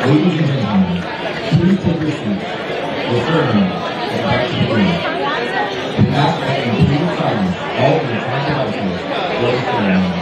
Ladies and gentlemen, please take your seats. The ceremony is about to begin. Do not let complete silence all the time devices for the ceremony. Right.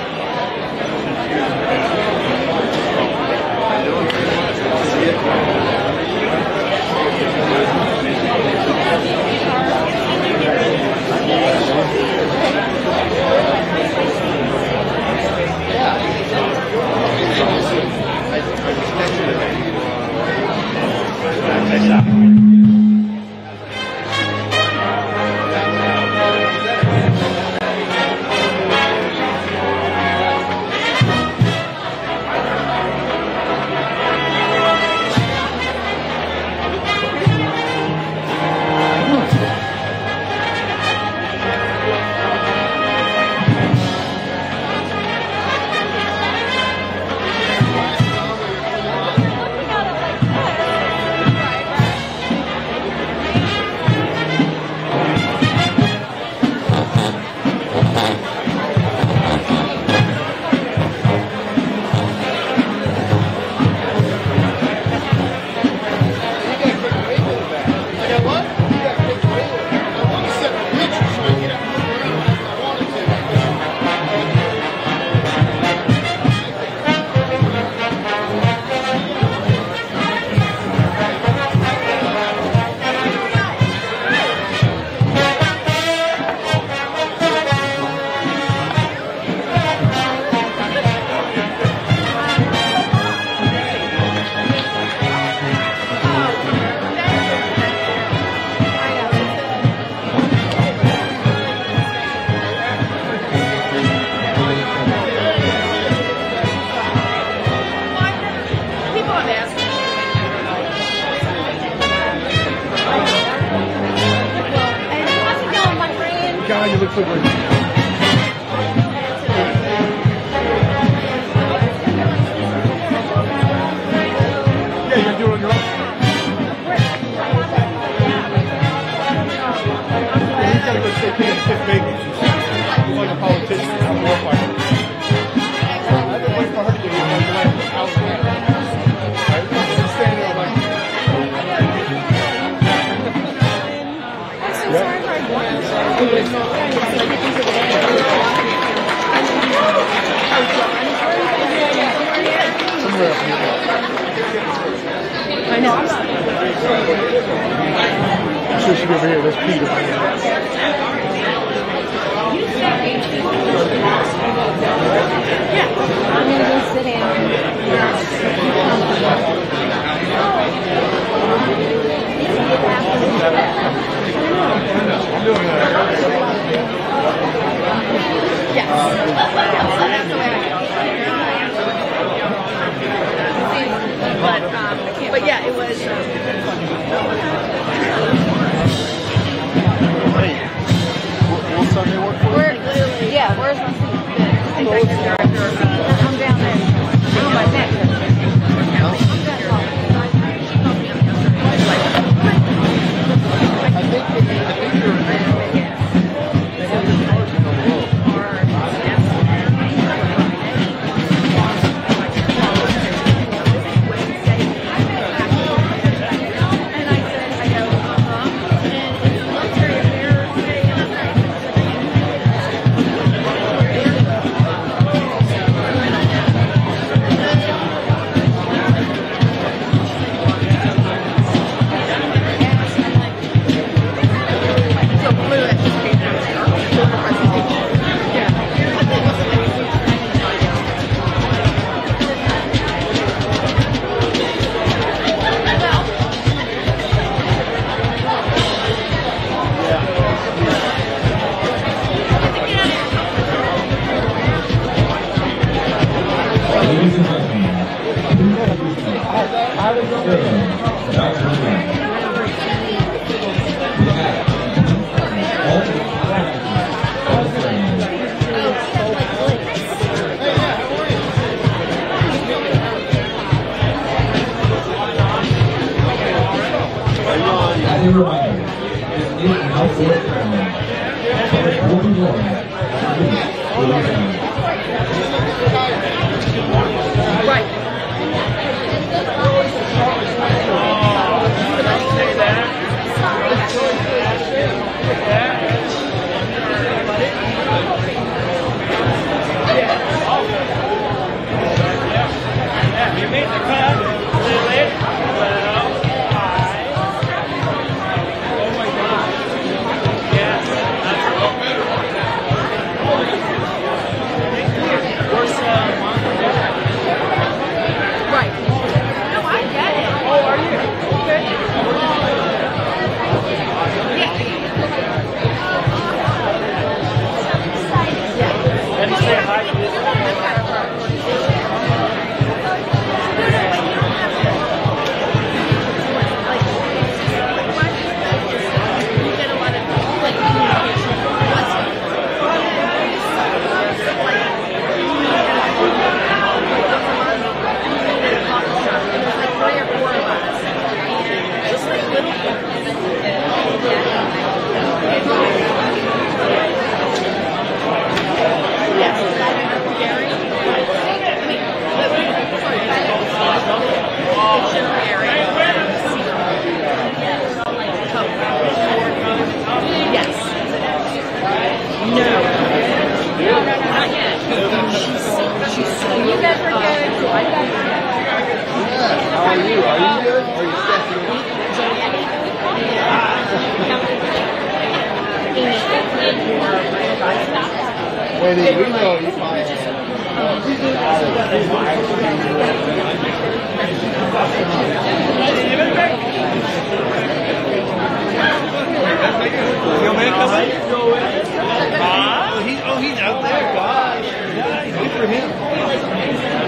He's out there, God. Good for him.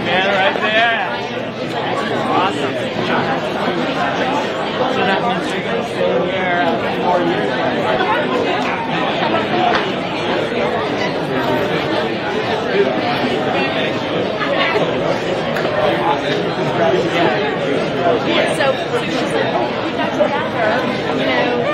Man, right there. Awesome. So that means you're going to stay here 4 years. Yeah, so we got together, you know,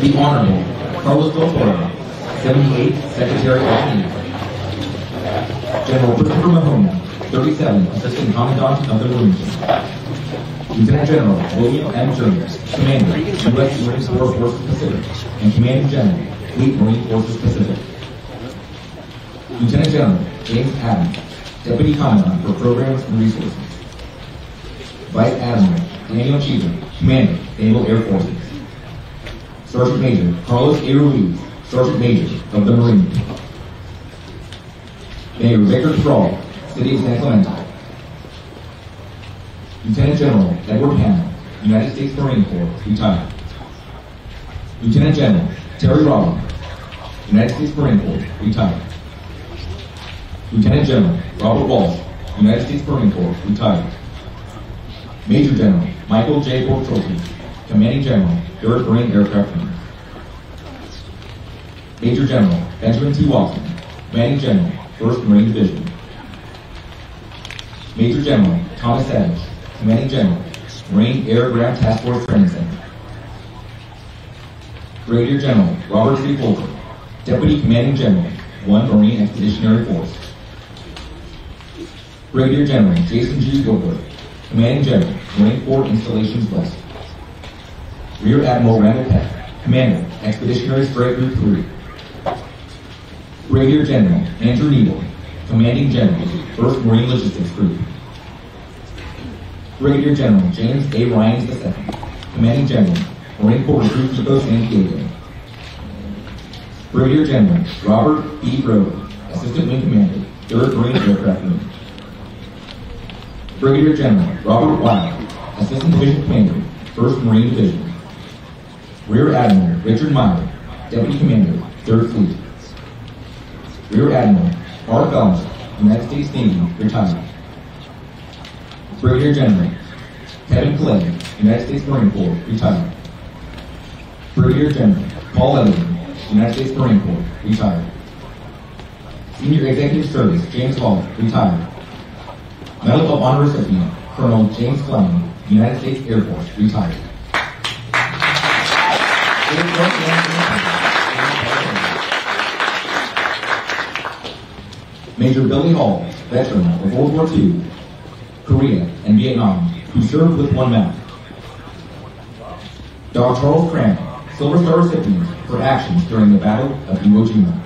The Honorable Carlos Del Toro, 78th Secretary of the Navy. General Christopher Mahoney, 37, Assistant Commandant of the Marines. Lieutenant General William M. Jones, Commander, U.S. Marine Corps Forces Pacific, and Commanding General, Fleet Marine Forces Pacific. Lieutenant General James Adams, Deputy Commandant for Programs and Resources. Vice Admiral Daniel Cheever, Commander, Naval Air Forces. Sergeant Major Carlos A. Ruiz, Sergeant Major of the Marines. Mayor Victor Thrall, City of San Clemente. Lieutenant General Edward Hammond, United States Marine Corps, retired. Lieutenant General Terry Robert, United States Marine Corps, retired. Lieutenant General Robert Walsh, United States Marine Corps, retired. Major General Michael J. Bork-Trophy, Commanding General, 3rd Marine Aircraft Command. Major General Benjamin T. Watson, Commanding General, 1st Marine Division. Major General Thomas Adams, Commanding General, Marine Air Ground Task Force Training Center. Brigadier General Robert C. Fulbright, Deputy Commanding General, 1 Marine Expeditionary Force. Brigadier General Jason G. Gilbert, Commanding General, Marine Corps Installations West. Rear Admiral Randall Peck, Commander, Expeditionary Strike Group 3. Brigadier General Andrew Needle, Commanding General, 1st Marine Logistics Group. Brigadier General James A. Ryan II, Commanding General, Marine Corps Recruit Depot San Diego. Brigadier General Robert E. Rowe, Assistant Wing Commander, 3rd Marine Aircraft Command. Brigadier General Robert Wild, Assistant Division Commander, 1st Marine Division. Rear Admiral Richard Meyer, Deputy Commander, 3rd Fleet. Rear Admiral R. Gomes, United States Navy, retired. Brigadier General Kevin Clay, United States Marine Corps, retired. Brigadier General Paul Ellington, United States Marine Corps, retired. Senior Executive Service James Hall, retired. Medal of Honor recipient, Colonel James Fleming, United States Air Force, retired. Major Billy Hall, veteran of World War II, Korea, and Vietnam, who served with one mouth. Dr. Charles Cram, Silver Star recipient for actions during the Battle of Iwo Jima.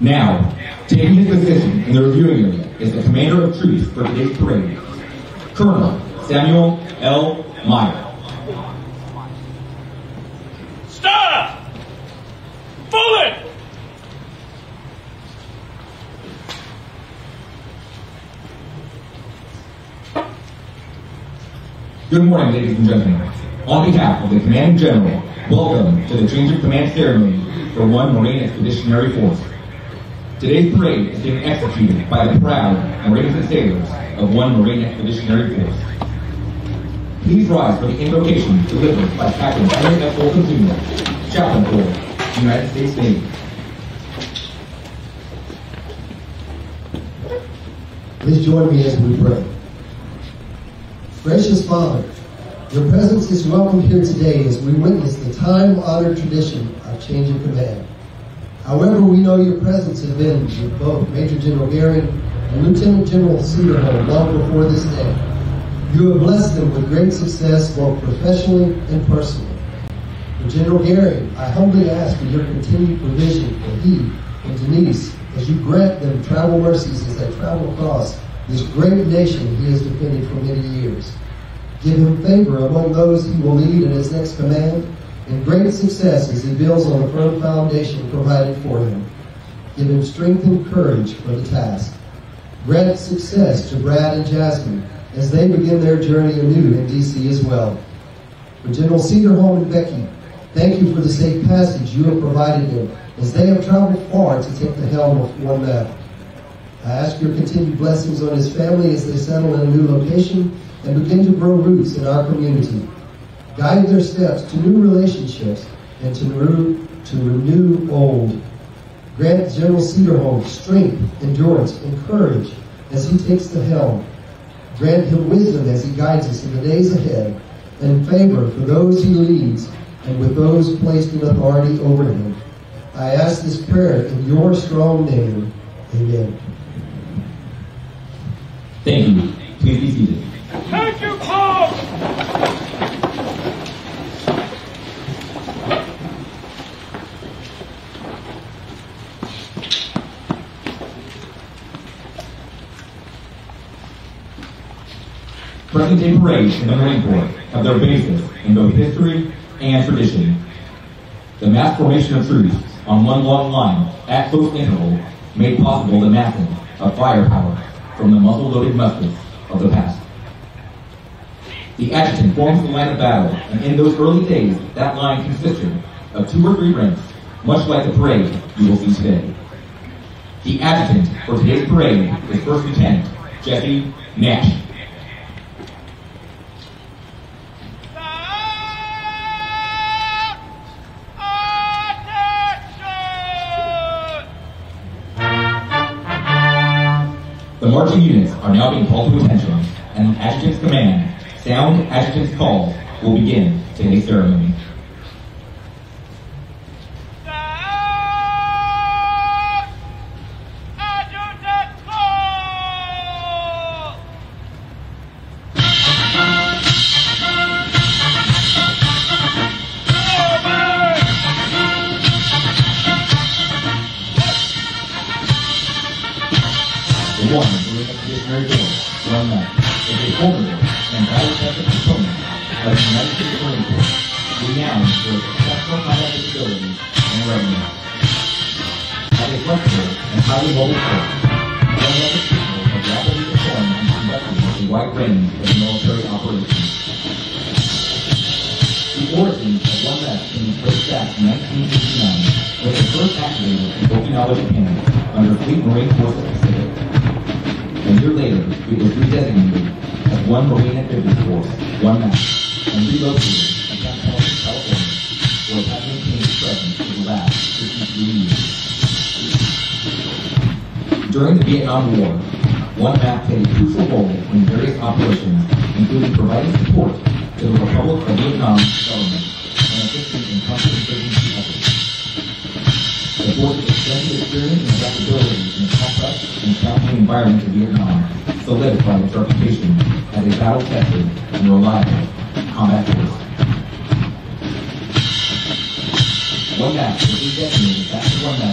Now, taking his position in the reviewing area is the Commander of Troops for today's parade, Colonel Samuel L. Meyer. Stop! Bullet! Good morning, ladies and gentlemen. On behalf of the Commanding General, welcome to the Change of Command Ceremony for 1 Marine Expeditionary Force. Today's parade is being executed by the proud Marines and sailors of 1 Marine Expeditionary Force. Please rise for the invocation delivered by Captain Eric M. Smith, Chaplain Corps, United States Navy. Please join me as we pray. Gracious Father, your presence is welcome here today as we witness the time-honored tradition of change of command. However, we know your presence has been with both Major General Ehring and Lieutenant General Cederholm long before this day. You have blessed them with great success both professionally and personally. For General Ehring, I humbly ask for your continued provision for he and Denise as you grant them travel mercies as they travel across this great nation he has defended for many years. Give him favor among those he will lead in his next command, and great success as he builds on the firm foundation provided for him. Give him strength and courage for the task. Grant success to Brad and Jasmine as they begin their journey anew in D.C. as well. For General Cederholm and Becky, thank you for the safe passage you have provided them as they have traveled far to take the helm of one map. I ask your continued blessings on his family as they settle in a new location and begin to grow roots in our community. Guide their steps to new relationships and to renew old. Grant General Cederholm strength, endurance, and courage as he takes the helm. Grant him wisdom as he guides us in the days ahead, and favor for those he leads and with those placed in authority over him. I ask this prayer in your strong name. Amen. Thank you. Please be seated. Thank you, Paul! Present-day parades in the Marine Corps have their basis in both history and tradition. The mass formation of troops on one long line at close interval made possible the massing of firepower from the muzzle-loaded muskets of the past. The adjutant forms the line of battle, and in those early days, that line consisted of 2 or 3 ranks, much like the parade you will see today. The adjutant for today's parade is First Lieutenant Jesse Nash. The marching units are now being called to attention, and the adjutant's command, sound adjutant's calls, will begin today's ceremony. Major subordinate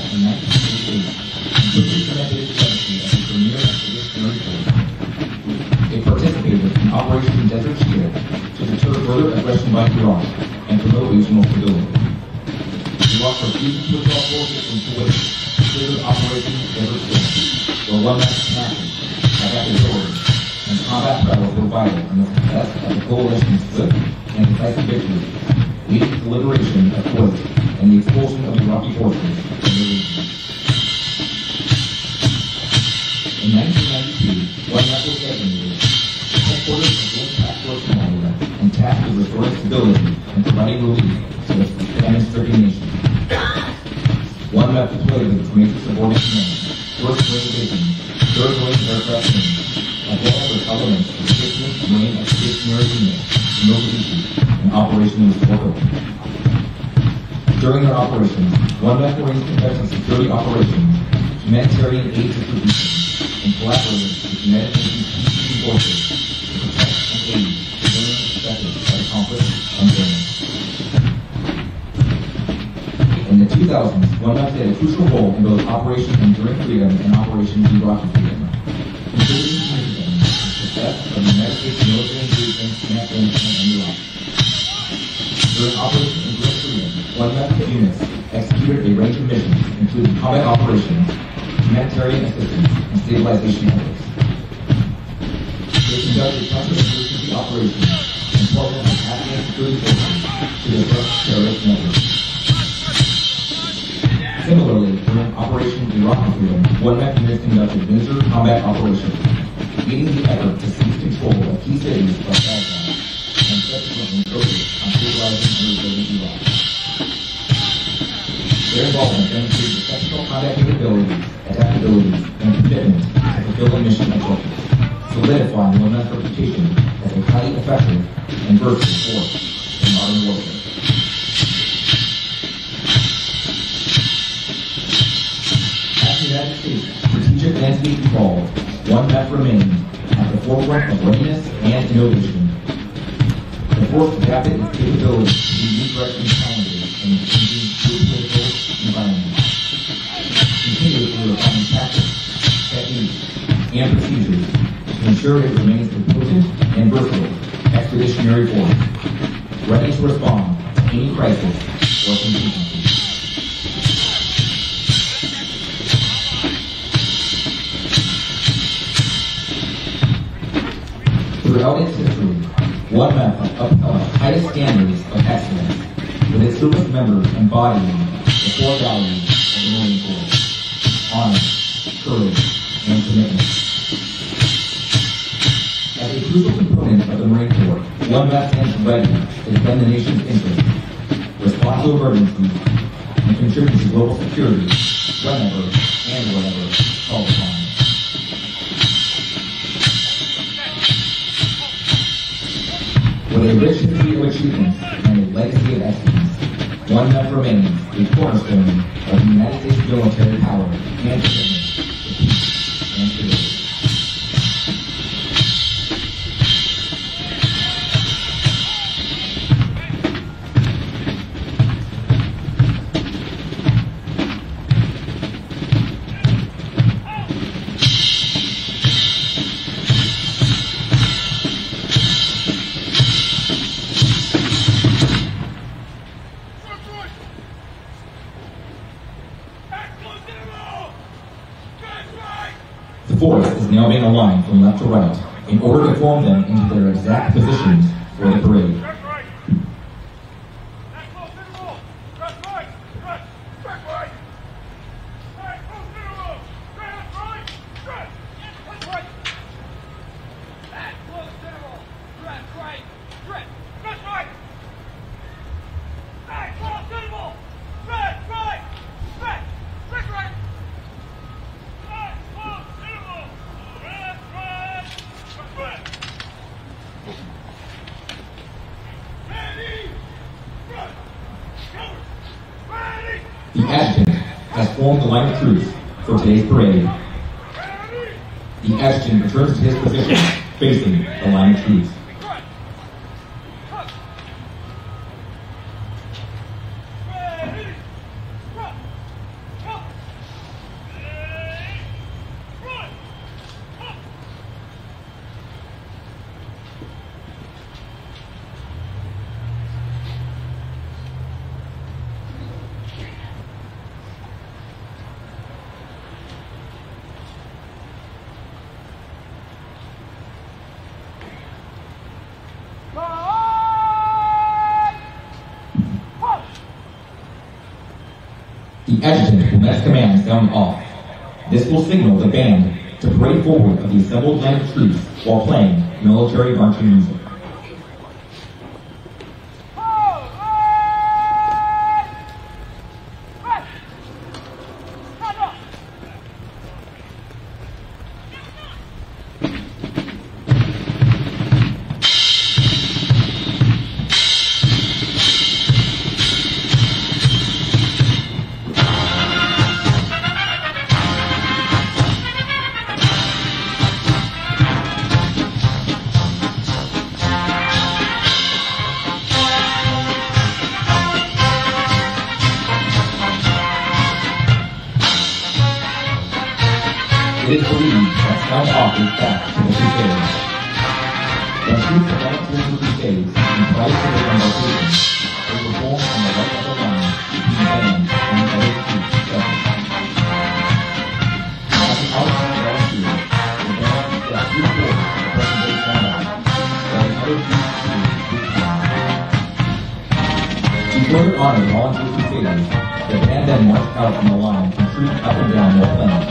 command, 1st Grade Division, 3rd Grade Aircraft Command, and all the elements of Christmas, rain, and stationary units, no issue, and operation is welcome. During their operations, one Ecuadorian conducted security operations, humanitarian aid distribution, and collaborated with humanitarian forces to protect and aid civilians affected by the conflict and damage. In the 2000s, one left played a crucial role in both Operation Enduring Freedom and Operation Iraqi Freedom, including contributing to the success of the United States military engagement in Afghanistan and Iraq. During Operation Enduring Freedom, one left units executed a range of missions, including combat operations, humanitarian assistance, and stabilization efforts. They conducted counterinsurgency operations and programs of Afghan security forces to address terrorist networks. Similarly, during Operation Iraqi Freedom, one MEF unit conducted major combat operations, leading the effort to seize control of key cities like Baghdad and subsequently focused on stabilizing and rebuilding Iraq. Their involvement demonstrated exceptional combat capabilities, adaptabilities, and commitment to fulfill the mission objectives, solidifying one MEF's reputation as a highly effective and versatile force in modern warfare. Strategic landscape evolved, one MEF remained at the forefront of readiness and innovation. The force adapted its capabilities to new direction challenges and changing geopolitical environments. Continuously refining tactics, techniques, and procedures to ensure it remains a potent and versatile expeditionary force, ready to respond to any crisis or contingency. Throughout its history, one MEF upheld the highest standards of excellence, with its group of members embodying the core values of the Marine Corps: honesty, courage, and commitment. As a crucial component of the Marine Corps, one MEF stands ready to defend the nation's interests, respond to emergencies, and contribute to global security whenever and wherever called upon. With a rich history of achievements and a legacy of excellence, one MEF remains a cornerstone of the United States military power and commitment to peace and stability. Line from left to right in order to form them into their exact positions for the parade. The adjutant will next command sound off. This will signal the band to parade forward of the assembled line of troops while playing military marching music. did believe that Scott offered facts to the Crusades. The troops advanced into the Crusades and twice in the locations they were born on the right of the line between Spain and the other troops of Scotland. At the outset of last year, the band got 3/4 of the present-day Scotland, while the other troops were in the further honor of all the Crusaders, the band then marched out on the line and trooped up and down their plains.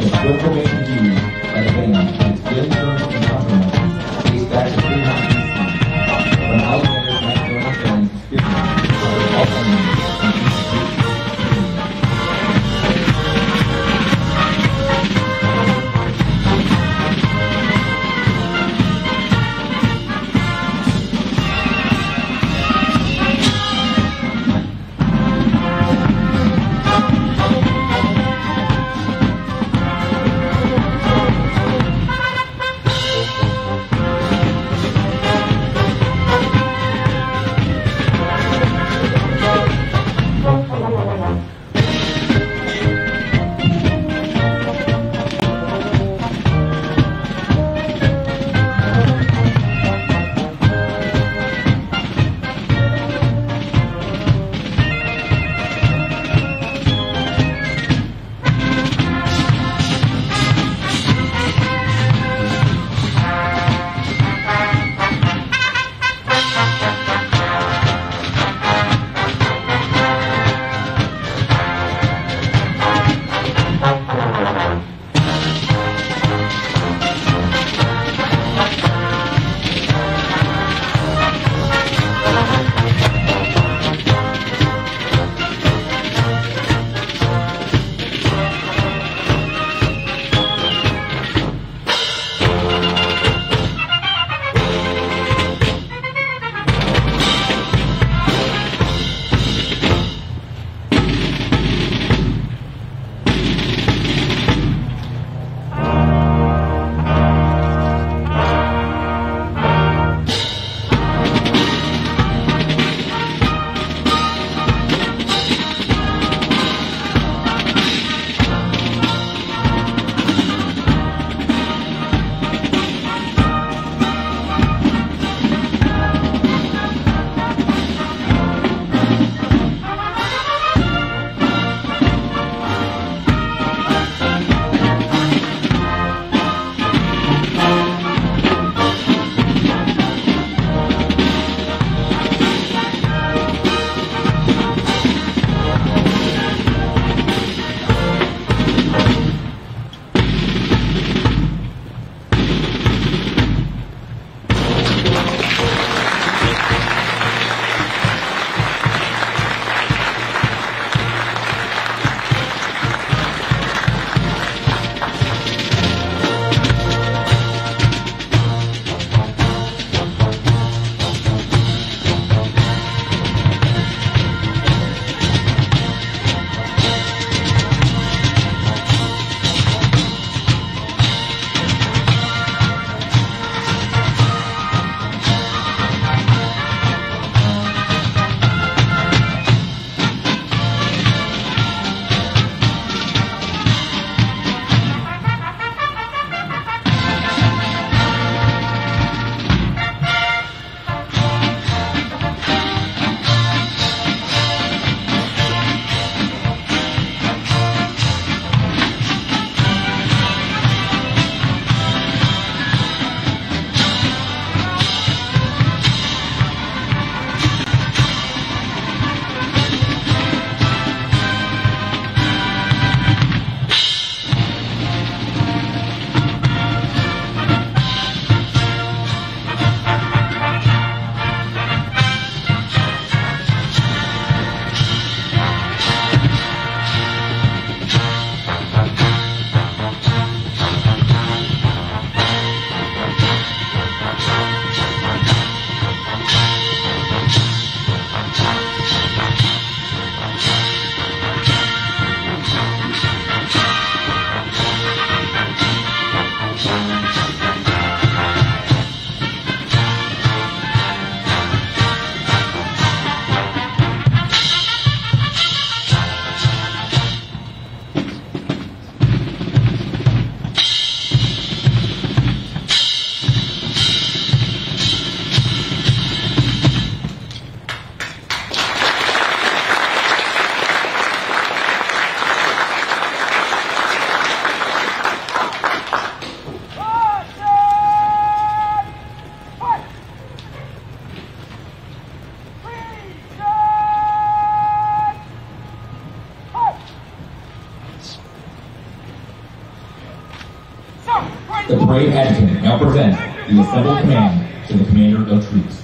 The skillful making used by the band and its daily terms and compromises dates back to 300 BC, when Alexander's Macedonian friends experienced the ultimate and institution of the Bray Adjutant now present the assembled command to the commander of troops.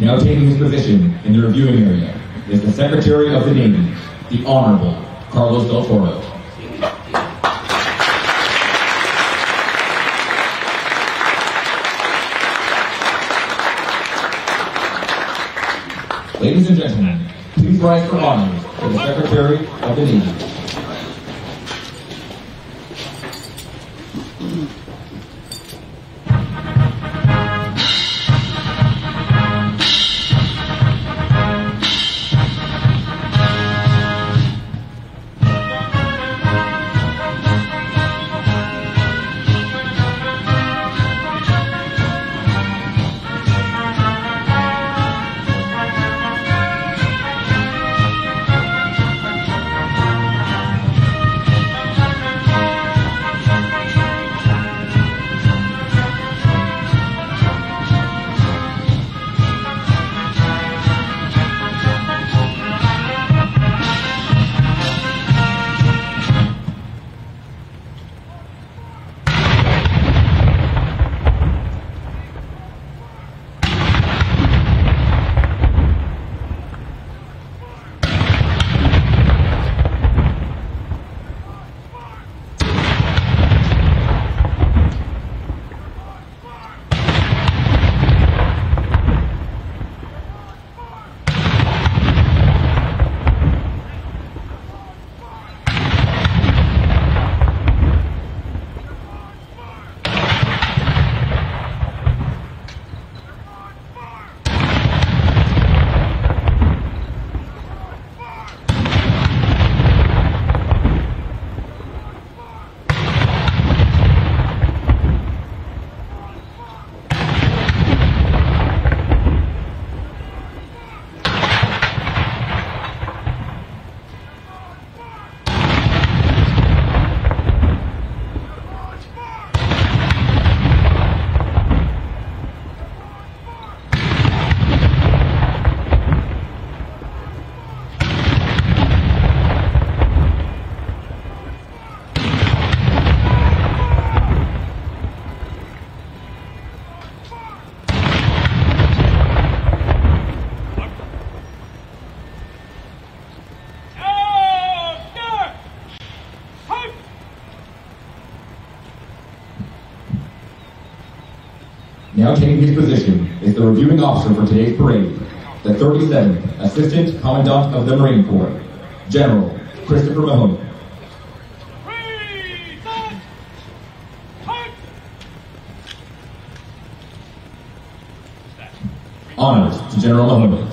Now taking his position in the reviewing area is the Secretary of the Navy, the Honorable Carlos Del Toro. Ladies and gentlemen, please rise for honors for the Secretary of the Navy. Now taking his position is the reviewing officer for today's parade, the 37th Assistant Commandant of the Marine Corps, General Christopher Mahoney. Honors to General Mahoney.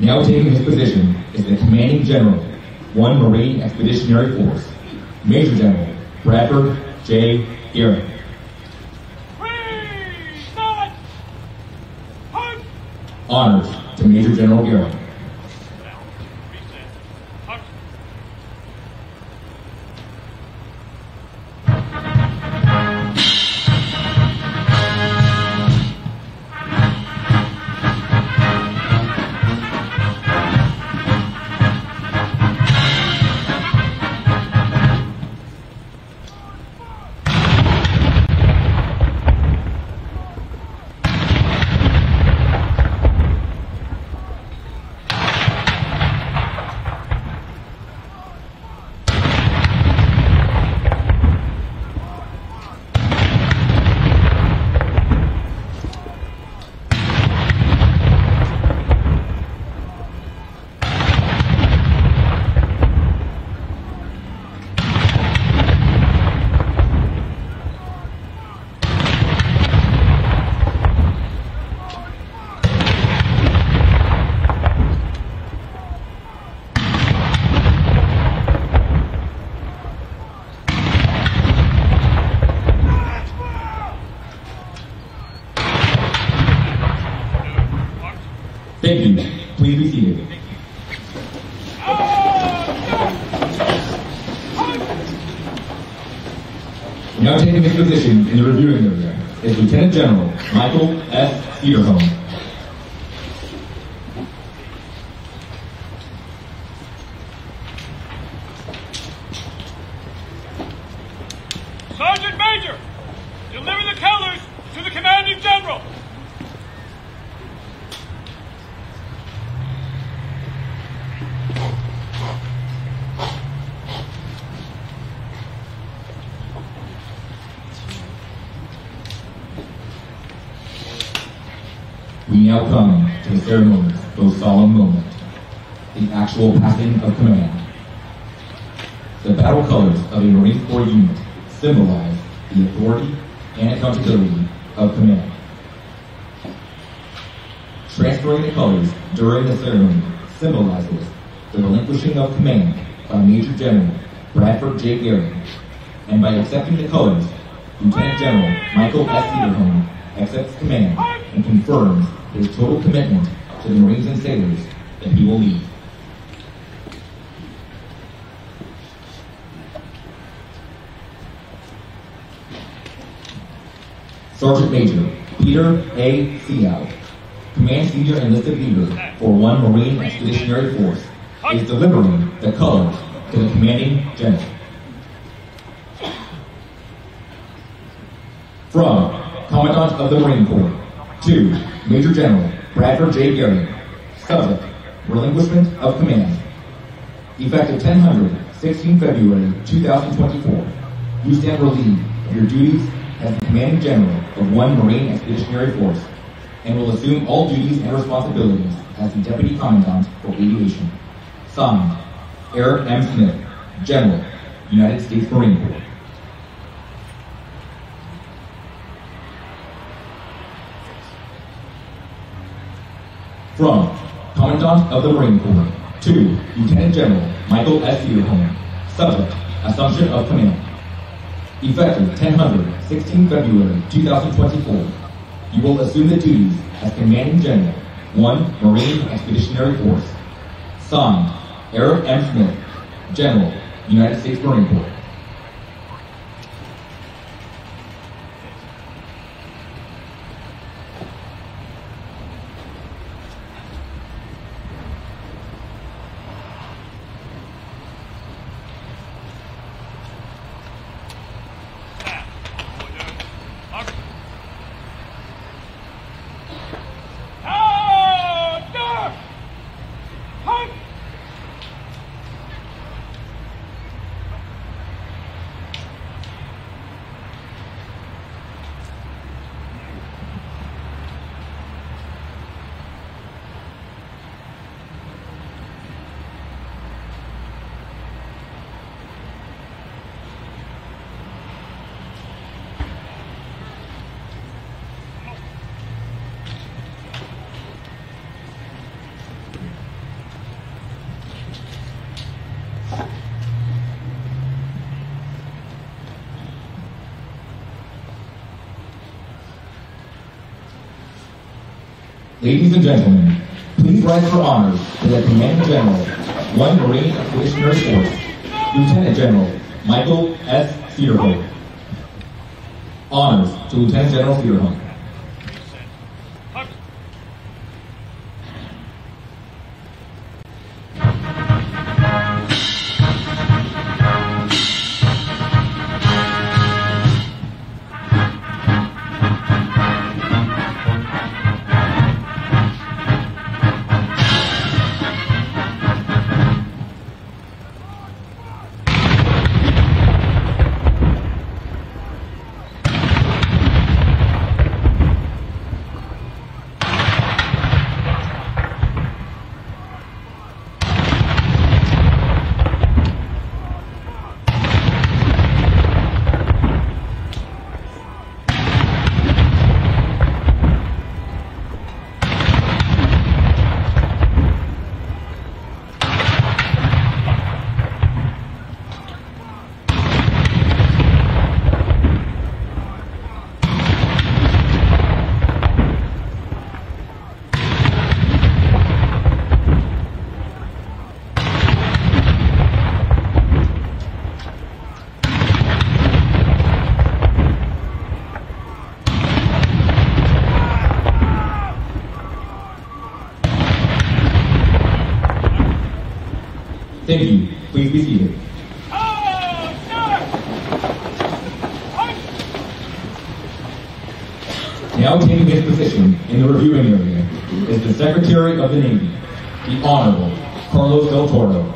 Now taking his position is the Commanding General, 1 Marine Expeditionary Force, Major General Bradford J. Ehring. Honors to Major General Ehring. Thank you. Please be seated. Now taking his position in the reviewing area is Lieutenant General Michael S. Cederholm. Sergeant Major, deliver the colors to the Commanding General. Now come to the ceremony, those solemn moments, the actual passing of command. The battle colors of a Marine Corps unit symbolize the authority and accountability of command. Transferring the colors during the ceremony symbolizes the relinquishing of command by Major General Bradford J. Ehring, and by accepting the colors, Lieutenant General Michael S. Cederholm accepts command and confirms his total commitment to the Marines and sailors that he will lead. Sergeant Major Peter A. Seow, command feature enlisted leader for 1 Marine Expeditionary Force, is delivering the colors to the commanding general. From Commandant of the Marine Corps to Major General Bradford J. Ehring, subject, relinquishment of command. Effective 16 February 2024, you stand relieved of your duties as the commanding general of 1 Marine Expeditionary Force and will assume all duties and responsibilities as the Deputy Commandant for Aviation. Signed, Eric M. Smith, General, United States Marine Corps. From Commandant of the Marine Corps to Lieutenant General Michael S. Cederholm, subject, assumption of command. Effective 16 February 2024, you will assume the duties as Commanding General, 1 Marine Expeditionary Force. Signed, Eric M. Smith, General, United States Marine Corps. Ladies and gentlemen, please rise for honors to the Commanding General, 1 Marine Expeditionary Force, Lieutenant General Michael S. Cederholm. Honors to Lieutenant General Cederholm. Thank you. Please be seated. Now taking his position in the reviewing area is the Secretary of the Navy, the Honorable Carlos Del Toro.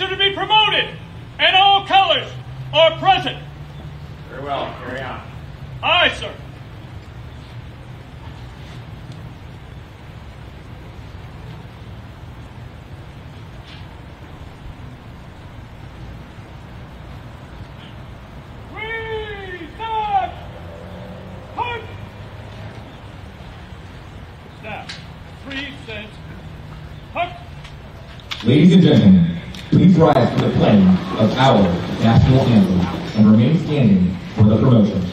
officer to be promoted, and all colors are present. Very well. Carry on. Aye, sir. Ladies and gentlemen, please rise for the playing of our national anthem and remain standing for the promotion.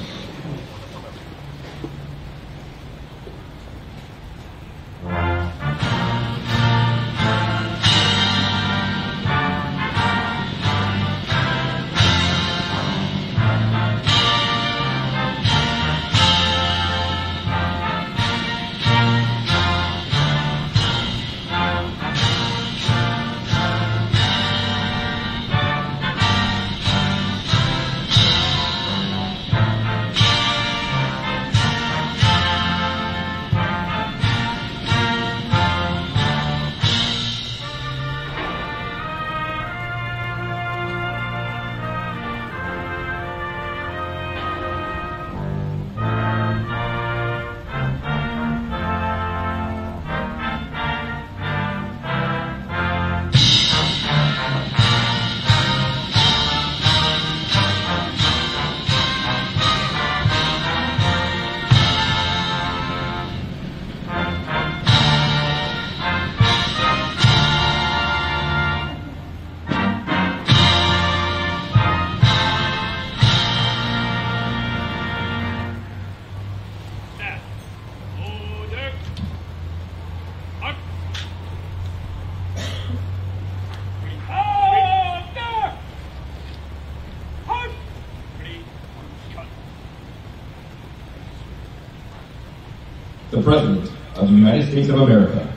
The President of the United States of America.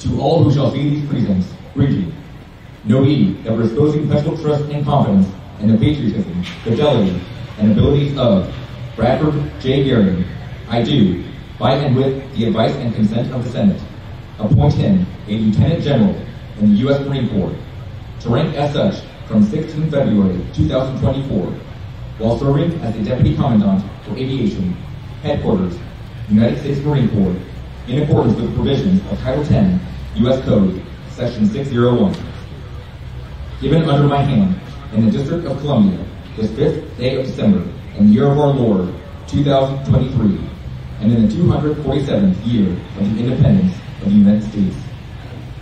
To all who shall see these presents, greet you. Know ye that reposing special trust and confidence in the patriotism, fidelity, and abilities of Bradford J. Ehring, I do, by and with the advice and consent of the Senate, appoint him a Lieutenant General in the U.S. Marine Corps, to rank as such from 16 February 2024, while serving as the Deputy Commandant for Aviation, Headquarters, United States Marine Corps, in accordance with the provisions of Title 10, U.S. Code, Section 601. Given under my hand, in the District of Columbia, this 5th day of December, in the year of our Lord, 2023, and in the 247th year of the independence of the United States.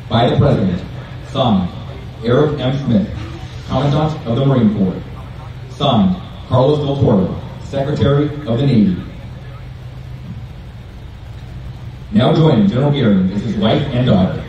By the President, signed, Eric M. Smith, Commandant of the Marine Corps. Signed, Carlos Del Toro, Secretary of the Navy. Now joining General Ehring is his wife and daughter.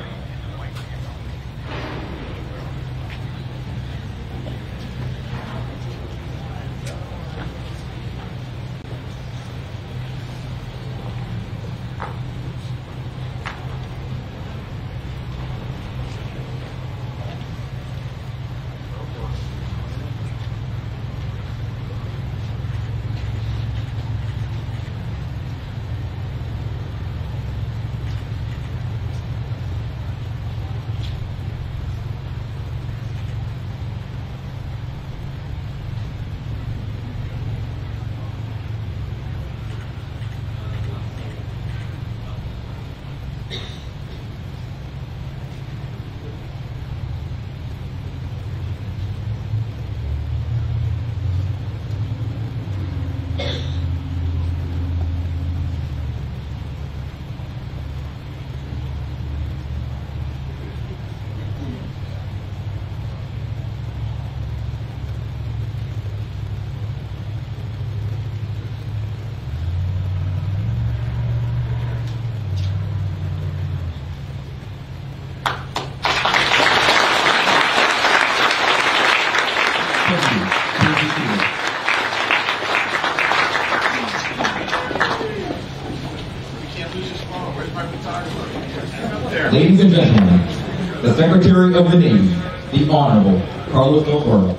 Ladies and gentlemen, the Secretary of the Navy, the Honorable Carlos Del Toro.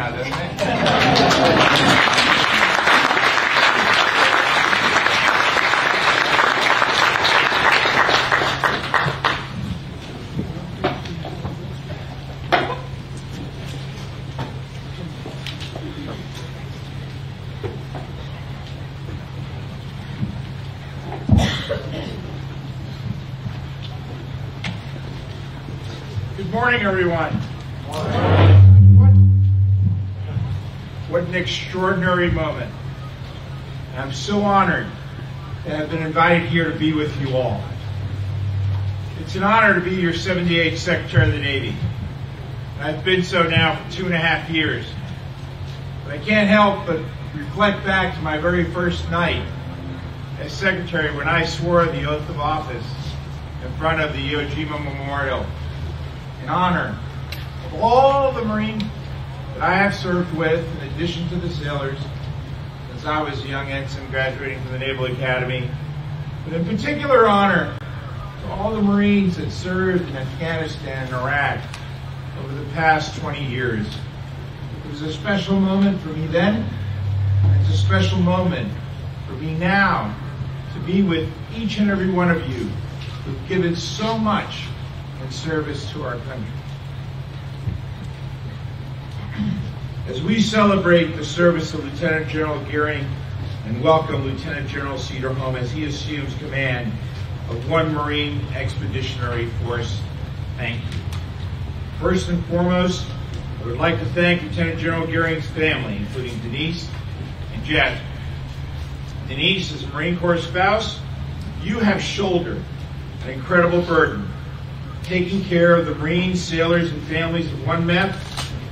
now, doesn't it? Good morning, everyone. What an extraordinary moment. And I'm so honored that I've been invited here to be with you all. It's an honor to be your 78th Secretary of the Navy. And I've been so now for 2.5 years. But I can't help but reflect back to my very first night as Secretary when I swore the oath of office in front of the Iwo Jima Memorial in honor of all the Marine that I have served with, in addition to the sailors, since I was a young ensign graduating from the Naval Academy, but in particular honor to all the Marines that served in Afghanistan and Iraq over the past 20 years. It was a special moment for me then, and it's a special moment for me now to be with each and every one of you who've given so much in service to our country. As we celebrate the service of Lieutenant General Ehring and welcome Lieutenant General Cederholm as he assumes command of 1 Marine Expeditionary Force, thank you. First and foremost, I would like to thank Lieutenant General Ehring's family, including Denise and Jasmine. Denise, as a Marine Corps spouse, you have shouldered an incredible burden, taking care of the Marines, sailors, and families of 1 MEF,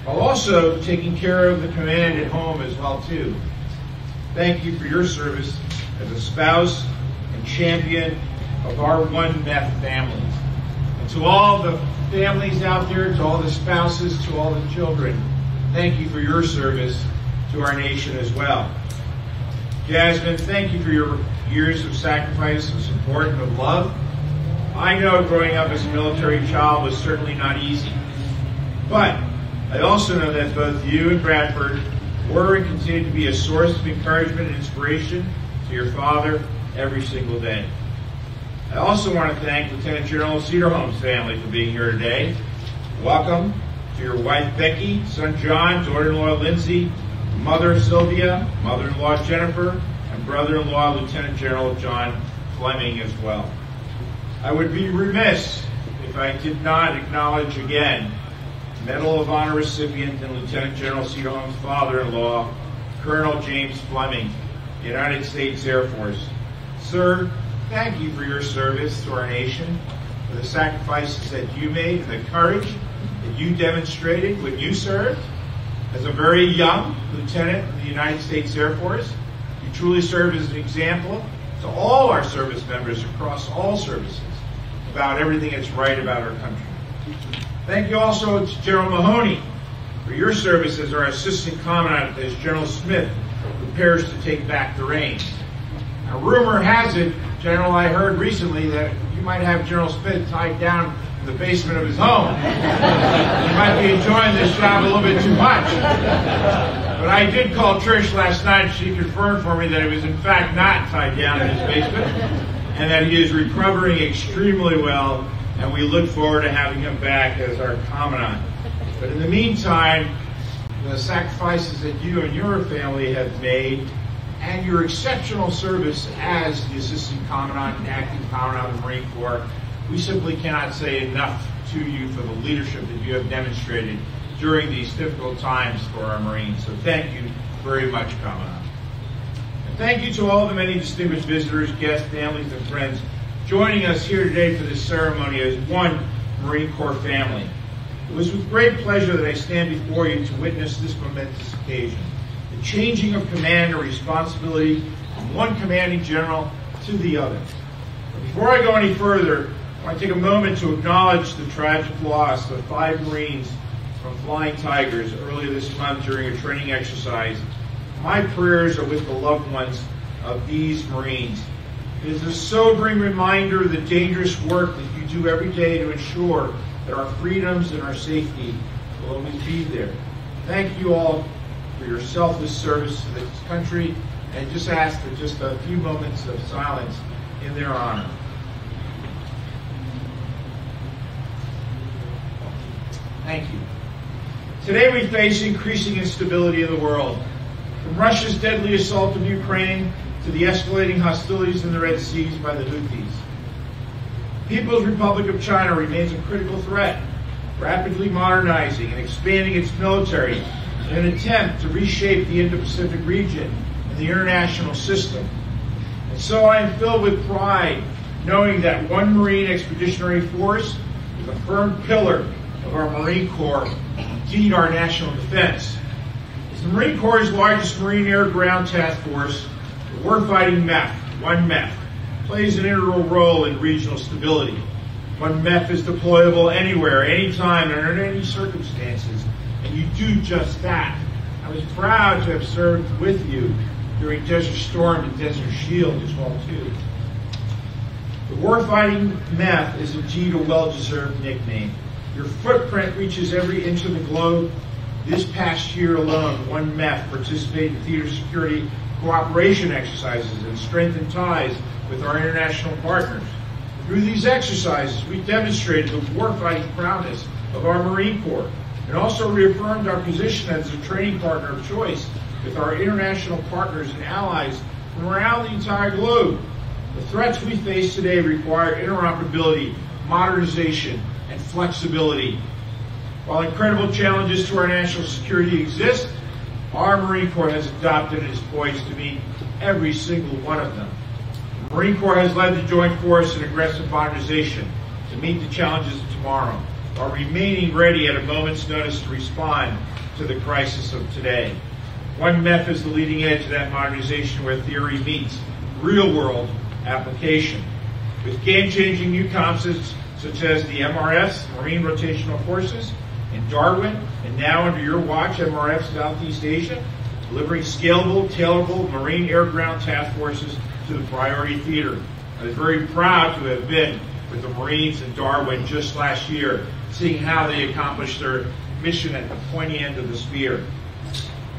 while also taking care of the command at home as well too. Thank you for your service as a spouse and champion of our 1 MEF family. And to all the families out there, to all the spouses, to all the children, thank you for your service to our nation as well. Jasmine, thank you for your years of sacrifice, of support, and of love. I know growing up as a military child was certainly not easy, but I also know that both you and Bradford were and continue to be a source of encouragement and inspiration to your father every single day. I also want to thank Lieutenant General Cederholm's family for being here today. Welcome to your wife Becky, son John, daughter-in-law Lindsay, mother Sylvia, mother-in-law Jennifer, and brother-in-law Lieutenant General John Fleming as well. I would be remiss if I did not acknowledge again Medal of Honor recipient and Lieutenant General Cederholm's father-in-law, Colonel James Fleming, United States Air Force. Sir, thank you for your service to our nation, for the sacrifices that you made, and the courage that you demonstrated when you served. As a very young lieutenant in the United States Air Force, you truly served as an example to all our service members across all services about everything that's right about our country. Thank you also to General Mahoney for your service as our assistant commandant as General Smith prepares to take back the reins. Now, rumor has it, General, I heard recently that you might have General Smith tied down in the basement of his home. You might be enjoying this job a little bit too much. But I did call Trish last night. She confirmed for me that he was in fact not tied down in his basement and that he is recovering extremely well. And we look forward to having him back as our commandant. But in the meantime, the sacrifices that you and your family have made and your exceptional service as the assistant commandant and acting commandant of the Marine Corps, we simply cannot say enough to you for the leadership that you have demonstrated during these difficult times for our Marines. So thank you very much, Commandant. And thank you to all the many distinguished visitors, guests, families, and friends joining us here today for this ceremony as 1 Marine Corps family. It was with great pleasure that I stand before you to witness this momentous occasion, the changing of command and responsibility from 1 commanding general to the other. But before I go any further, I want to take a moment to acknowledge the tragic loss of 5 Marines from Flying Tigers earlier this month during a training exercise. My prayers are with the loved ones of these Marines. It is a sobering reminder of the dangerous work that you do every day to ensure that our freedoms and our safety will always be there. Thank you all for your selfless service to this country, and just ask for just a few moments of silence in their honor. Thank you. Today we face increasing instability in the world. From Russia's deadly assault of Ukraine to the escalating hostilities in the Red Seas by the Houthis. People's Republic of China remains a critical threat, rapidly modernizing and expanding its military in an attempt to reshape the Indo-Pacific region and the international system. And so I am filled with pride knowing that one Marine Expeditionary Force is a firm pillar of our Marine Corps, indeed our national defense. It's the Marine Corps' largest Marine Air Ground Task Force. The warfighting MEF, One MEF, plays an integral role in regional stability. One MEF is deployable anywhere, anytime, and under any circumstances, and you do just that. I was proud to have served with you during Desert Storm and Desert Shield as well, too. The warfighting MEF is indeed a well-deserved nickname. Your footprint reaches every inch of the globe. This past year alone, One MEF participated in theater security cooperation exercises and strengthened ties with our international partners. Through these exercises, we demonstrated the warfighting prowess of our Marine Corps and also reaffirmed our position as a training partner of choice with our international partners and allies from around the entire globe. The threats we face today require interoperability, modernization, and flexibility. While incredible challenges to our national security exist, our Marine Corps has adopted and is poised to meet every single one of them. The Marine Corps has led the Joint Force in aggressive modernization to meet the challenges of tomorrow, while remaining ready at a moment's notice to respond to the crisis of today. One MEF is the leading edge of that modernization where theory meets real-world application. With game-changing new concepts, such as the MRFs, Marine Rotational Forces, in Darwin, and now under your watch, MRF Southeast Asia, delivering scalable, tailable Marine Air Ground Task Forces to the priority theater. I was very proud to have been with the Marines in Darwin just last year, seeing how they accomplished their mission at the pointy end of the spear.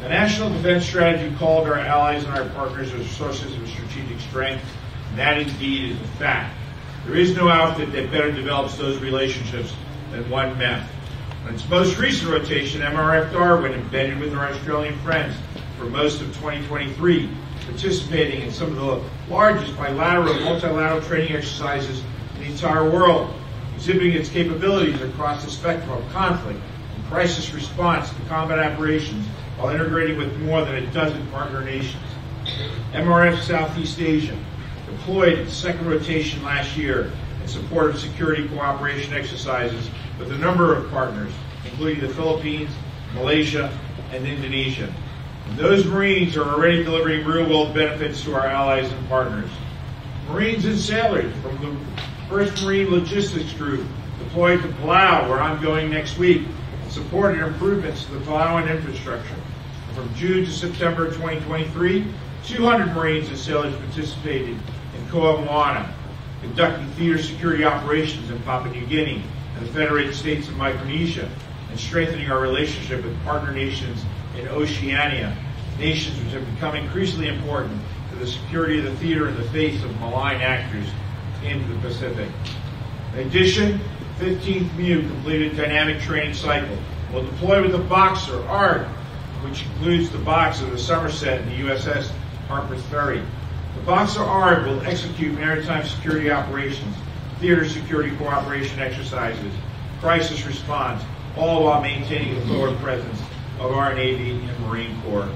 The National Defense Strategy called our allies and our partners as sources of strategic strength, and that indeed is a fact. There is no outfit that better develops those relationships than One MEF. On its most recent rotation, MRF Darwin, embedded with our Australian friends for most of 2023, participating in some of the largest bilateral and multilateral training exercises in the entire world, exhibiting its capabilities across the spectrum of conflict and crisis response to combat operations while integrating with more than a dozen partner nations. MRF Southeast Asia deployed its second rotation last year in support of security cooperation exercises with a number of partners, including the Philippines, Malaysia, and Indonesia. And those Marines are already delivering real-world benefits to our allies and partners. Marines and sailors from the 1st Marine Logistics Group deployed to Palau, where I'm going next week, and supported improvements to the Palauan infrastructure. From June to September 2023, 200 Marines and sailors participated in Koh Moana, conducting theater security operations in Papua New Guinea and the Federated States of Micronesia, and strengthening our relationship with partner nations in Oceania, nations which have become increasingly important to the security of the theater in the face of malign actors in the Pacific. In addition, 15th MU completed dynamic training cycle. We'll deploy with the Boxer, ARG, which includes the Boxer, the Somerset, and the USS Harpers Ferry. The Boxer ARG will execute maritime security operations, theater security cooperation exercises, crisis response, all while maintaining the forward presence of our Navy and Marine Corps.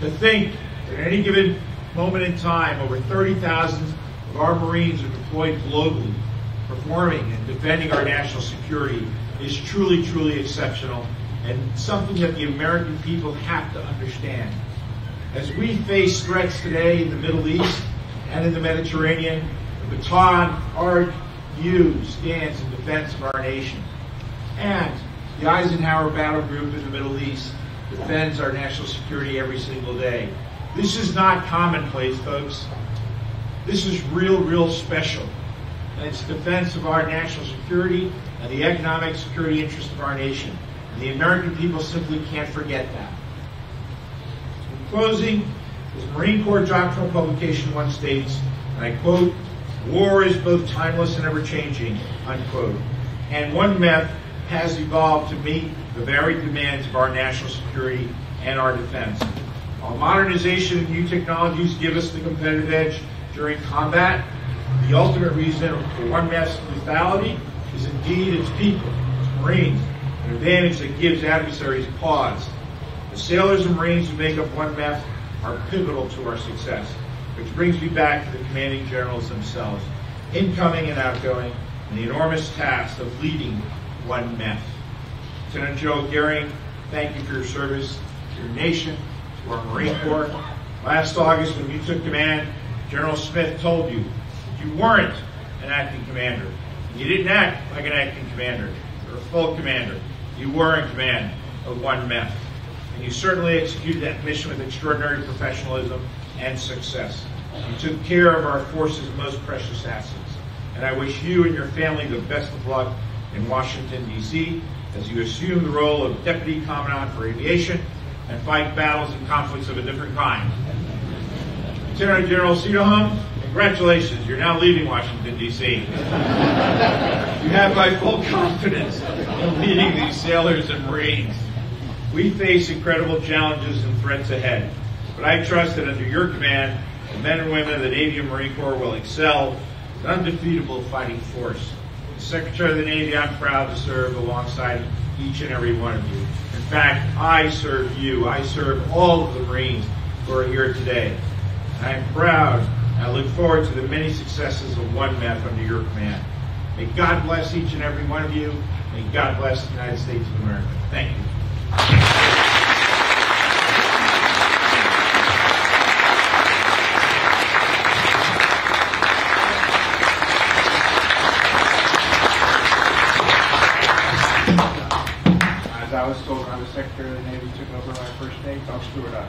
To think that at any given moment in time, over 30,000 of our Marines are deployed globally, performing and defending our national security is truly, truly exceptional and something that the American people have to understand. As we face threats today in the Middle East and in the Mediterranean, the baton RU stands in defense of our nation. And the Eisenhower Battle Group in the Middle East defends our national security every single day. This is not commonplace, folks. This is real, real special. And it's defense of our national security and the economic security interests of our nation. The American people simply can't forget that. In closing, his Marine Corps doctrinal publication once states, and I quote, "War is both timeless and ever-changing," unquote, and one MEF has evolved to meet the varied demands of our national security and our defense. While modernization and new technologies give us the competitive edge during combat, the ultimate reason for one MEF's lethality is indeed its people, its Marines, an advantage that gives adversaries pause. The sailors and Marines who make up one MEF are pivotal to our success, which brings me back to the commanding generals themselves, incoming and outgoing, and the enormous task of leading one MEF. Lieutenant Joe Gehring, thank you for your service to your nation, to our Marine Corps. Last August, when you took command, General Smith told you that you weren't an acting commander. You didn't act like an acting commander or a full commander. You were in command of one MEF. And you certainly executed that mission with extraordinary professionalism and success. You took care of our forces' most precious assets. And I wish you and your family the best of luck in Washington, D.C., as you assume the role of Deputy Commandant for Aviation and fight battles and conflicts of a different kind. Lieutenant General Cederholm, congratulations, you're now leaving Washington, D.C. You have my full confidence in leading these sailors and Marines. We face incredible challenges and threats ahead, but I trust that under your command, the men and women of the Navy and Marine Corps will excel as an undefeatable fighting force. As Secretary of the Navy, I'm proud to serve alongside each and every one of you. In fact, I serve you. I serve all of the Marines who are here today. I am proud, and I look forward to the many successes of one MEF under your command. May God bless each and every one of you. May God bless the United States of America. Thank you. As I was told, I was Secretary of the Navy, took over my first name, I'll screw it up.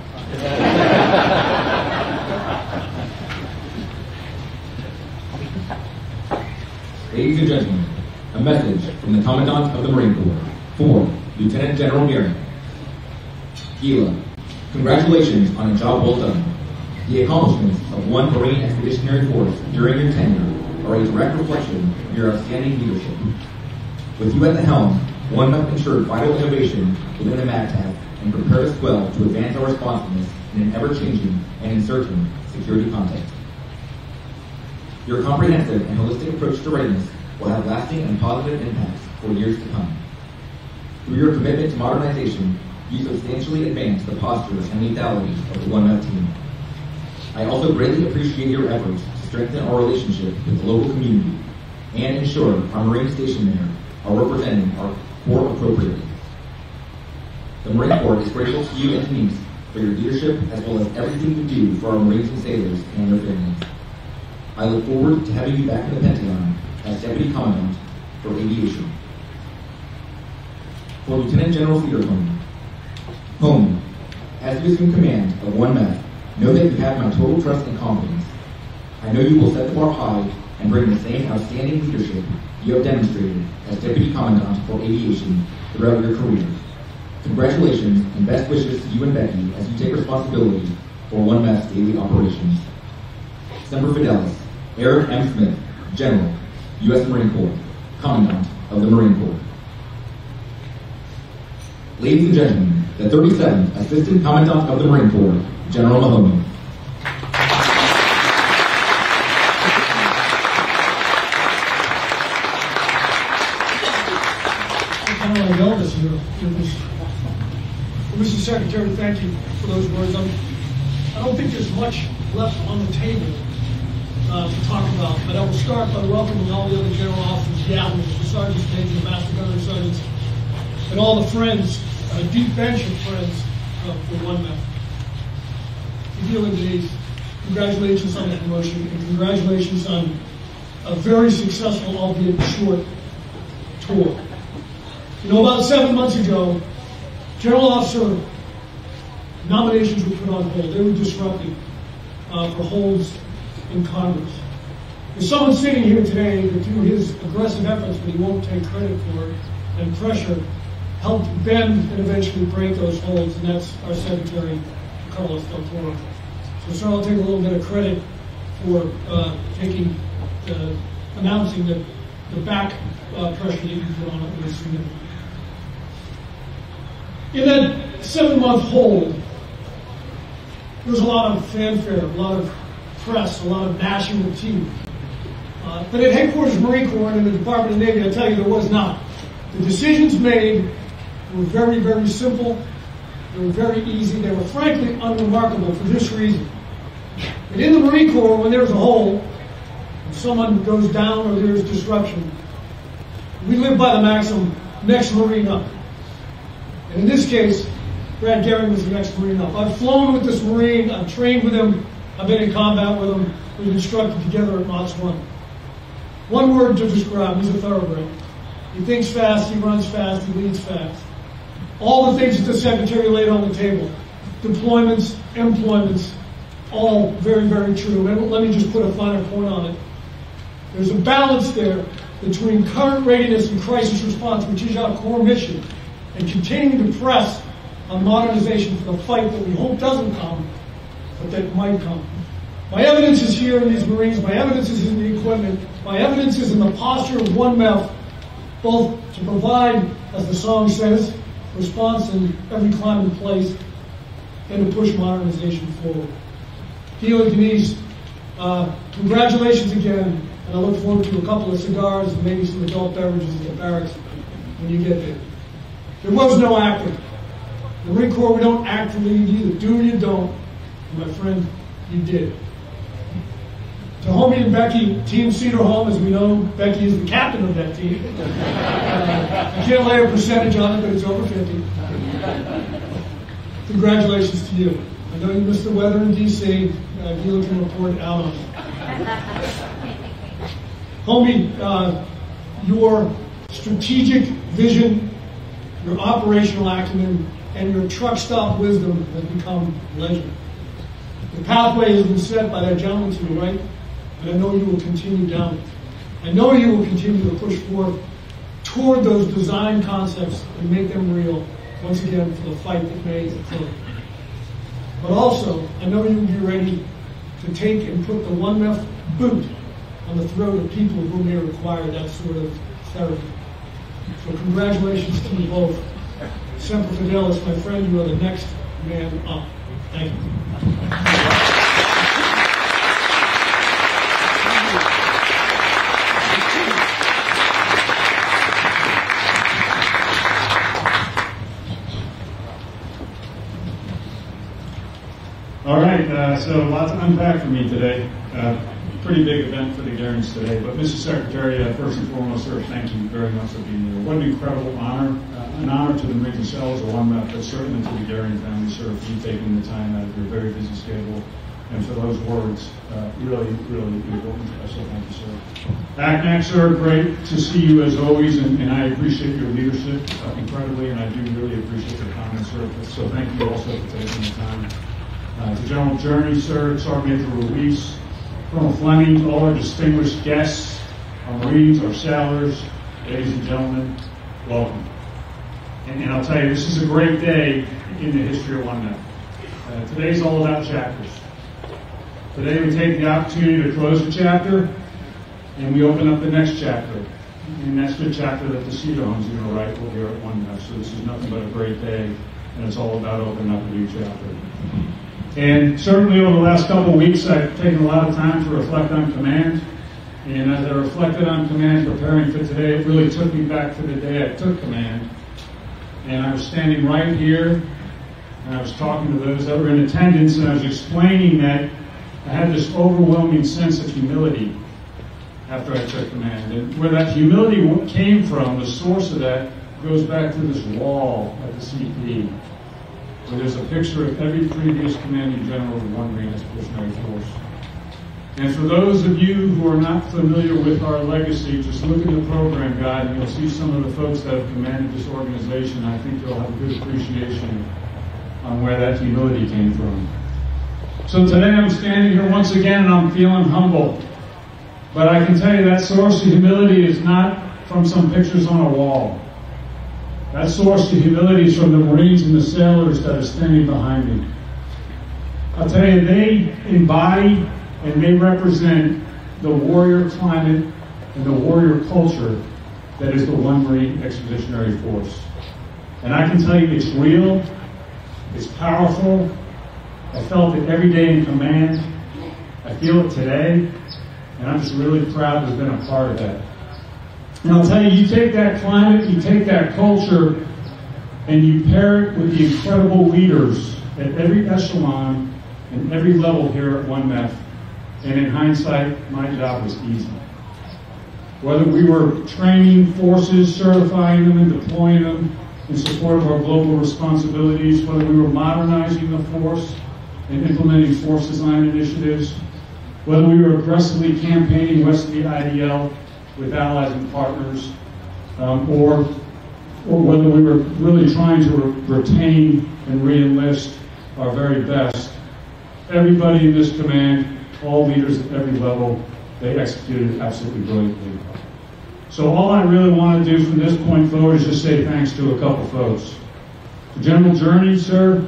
Ladies and gentlemen, a message from the Commandant of the Marine Corps for Lieutenant General Gehring. Gila, congratulations on a job well done. The accomplishments of one Marine Expeditionary Force during your tenure are a direct reflection of your outstanding leadership. With you at the helm, one must ensure vital innovation within the MACTAF and prepare us well to advance our responsiveness in an ever-changing and uncertain security context. Your comprehensive and holistic approach to readiness will have lasting and positive impacts for years to come. Through your commitment to modernization, you substantially advanced the posture and lethality of the 1MEF team. I also greatly appreciate your efforts to strengthen our relationship with the local community and ensure our Marine Station there are representing our Corps appropriately. The Marine Corps is grateful to you and Denise for your leadership as well as everything you do for our Marines and sailors and their families. I look forward to having you back in the Pentagon as Deputy Commandant for Aviation. For Lieutenant General Cederholm, Home, as you assume command of one MEF, know that you have my total trust and confidence. I know you will set the bar high and bring the same outstanding leadership you have demonstrated as Deputy Commandant for Aviation throughout your career. Congratulations and best wishes to you and Becky as you take responsibility for one MEF's daily operations. Semper Fidelis, Eric M. Smith, General, U.S. Marine Corps, Commandant of the Marine Corps. Ladies and gentlemen, the 37th Assistant Commandant of the Marine Corps, General Mahoney. Mr. Secretary, thank you for those words. I don't think there's much left on the table to talk about, but I will start by welcoming all the other general officers, the sergeants, majors, master gunners, sergeants, and all the friends, a deep bench of friends for one MEF. Gila and Denise, congratulations on the promotion, and congratulations on a very successful, albeit short, tour. You know, about 7 months ago, general officer nominations were put on hold. They were disrupted for holds in Congress. There's someone sitting here today that through his aggressive efforts, but he won't take credit for it, and pressure, helped bend and eventually break those holds, and that's our secretary, Carlos Del Toro. So sir, I'll take a little bit of credit for announcing the back pressure that you put on it was significant. In that 7-month hold, there was a lot of fanfare, a lot of press, a lot of national team. But at headquarters of Marine Corps and in the Department of the Navy, I tell you, there was not. The decisions made were very, very simple. They were very easy. They were frankly unremarkable for this reason. But in the Marine Corps, when there's a hole, when someone goes down or there's disruption, we live by the maxim, next Marine up. And in this case, Brad Gehring was the next Marine up. I've flown with this Marine. I've trained with him. I've been in combat with him. We've instructed together at Mach 1. One word to describe, he's a thoroughbred. He thinks fast, he runs fast, he leads fast. All the things that the Secretary laid on the table, deployments, employments, all very, very true. And let me just put a finer point on it. There's a balance there between current readiness and crisis response, which is our core mission, and continuing to press on modernization for the fight that we hope doesn't come, but that might come. My evidence is here in these Marines. My evidence is in the equipment. My evidence is in the posture of 1MEF, both to provide, as the song says, response in every climate and place, and to push modernization forward. Theo and Denise, congratulations again, and I look forward to a couple of cigars and maybe some adult beverages at the barracks when you get there. There was no acting. The Marine Corps, we don't act for lead. You either do or you don't. And my friend, you did. To Homie and Becky, Team Cederholm, as we know, Becky is the captain of that team. I can't lay a percentage on it, but it's over 50. Congratulations to you. I know you missed the weather in D.C. Gila can report out on it. Homie, your strategic vision, your operational acumen, and your truck stop wisdom has become legend. The pathway has been set by that gentleman to the right, and I know you will continue down it. I know you will continue to push forth toward those design concepts and make them real, once again, for the fight that may occur. But also, I know you will be ready to take and put the 1MEF boot on the throat of people who may require that sort of therapy. So congratulations to you both. Semper Fidelis, my friend, you are the next man up. Thank you. All right, so a lot to unpack for me today. Pretty big event for the Gehrings today. But Mr. Secretary, first and foremost, sir, thank you very much for being here. What an incredible honor. An honor to the Marines themselves, or one but certainly to the Gehring family, sir, for you taking the time out of your very busy schedule. And for those words, really, really important. So thank you, sir. Back next, sir, great to see you as always, and I appreciate your leadership incredibly, and I do really appreciate your comments, sir. So thank you also for taking the time. To General Journey, sir, Sergeant Major Ruiz, Colonel Fleming, all our distinguished guests, our Marines, our sailors, ladies and gentlemen, welcome. And I'll tell you, this is a great day in the history of 1MEF. Today's all about chapters. Today we take the opportunity to close a chapter, and we open up the next chapter. And that's the chapter that the Cederholms are going to write over here at 1MEF. So this is nothing but a great day, and it's all about opening up a new chapter. And certainly over the last couple of weeks, I've taken a lot of time to reflect on command. And as I reflected on command preparing for today, it really took me back to the day I took command. And I was standing right here, and I was talking to those that were in attendance, and I was explaining that I had this overwhelming sense of humility after I took command. And where that humility came from, the source of that, goes back to this wall at the CP, where there's a picture of every previous commanding general of one Marine Expeditionary Force. And for those of you who are not familiar with our legacy, just look at the program guide and you'll see some of the folks that have commanded this organization. I think you'll have a good appreciation on where that humility came from. So today I'm standing here once again and I'm feeling humble. But I can tell you that source of humility is not from some pictures on a wall. That source of humility is from the Marines and the sailors that are standing behind me. I'll tell you, they embody and they represent the warrior climate and the warrior culture that is the 1 Marine Expeditionary Force. And I can tell you it's real, it's powerful. I felt it every day in command. I feel it today. And I'm just really proud to have been a part of that. And I'll tell you, you take that climate, you take that culture, and you pair it with the incredible leaders at every echelon and every level here at I MEF. And in hindsight, my job was easy. Whether we were training forces, certifying them, and deploying them in support of our global responsibilities, whether we were modernizing the force and implementing force design initiatives, whether we were aggressively campaigning west of the IDL with allies and partners, or whether we were really trying to retain and re-enlist our very best, everybody in this command, all leaders at every level, they executed absolutely brilliantly. So all I really want to do from this point forward is just say thanks to a couple folks. The General Journey, sir,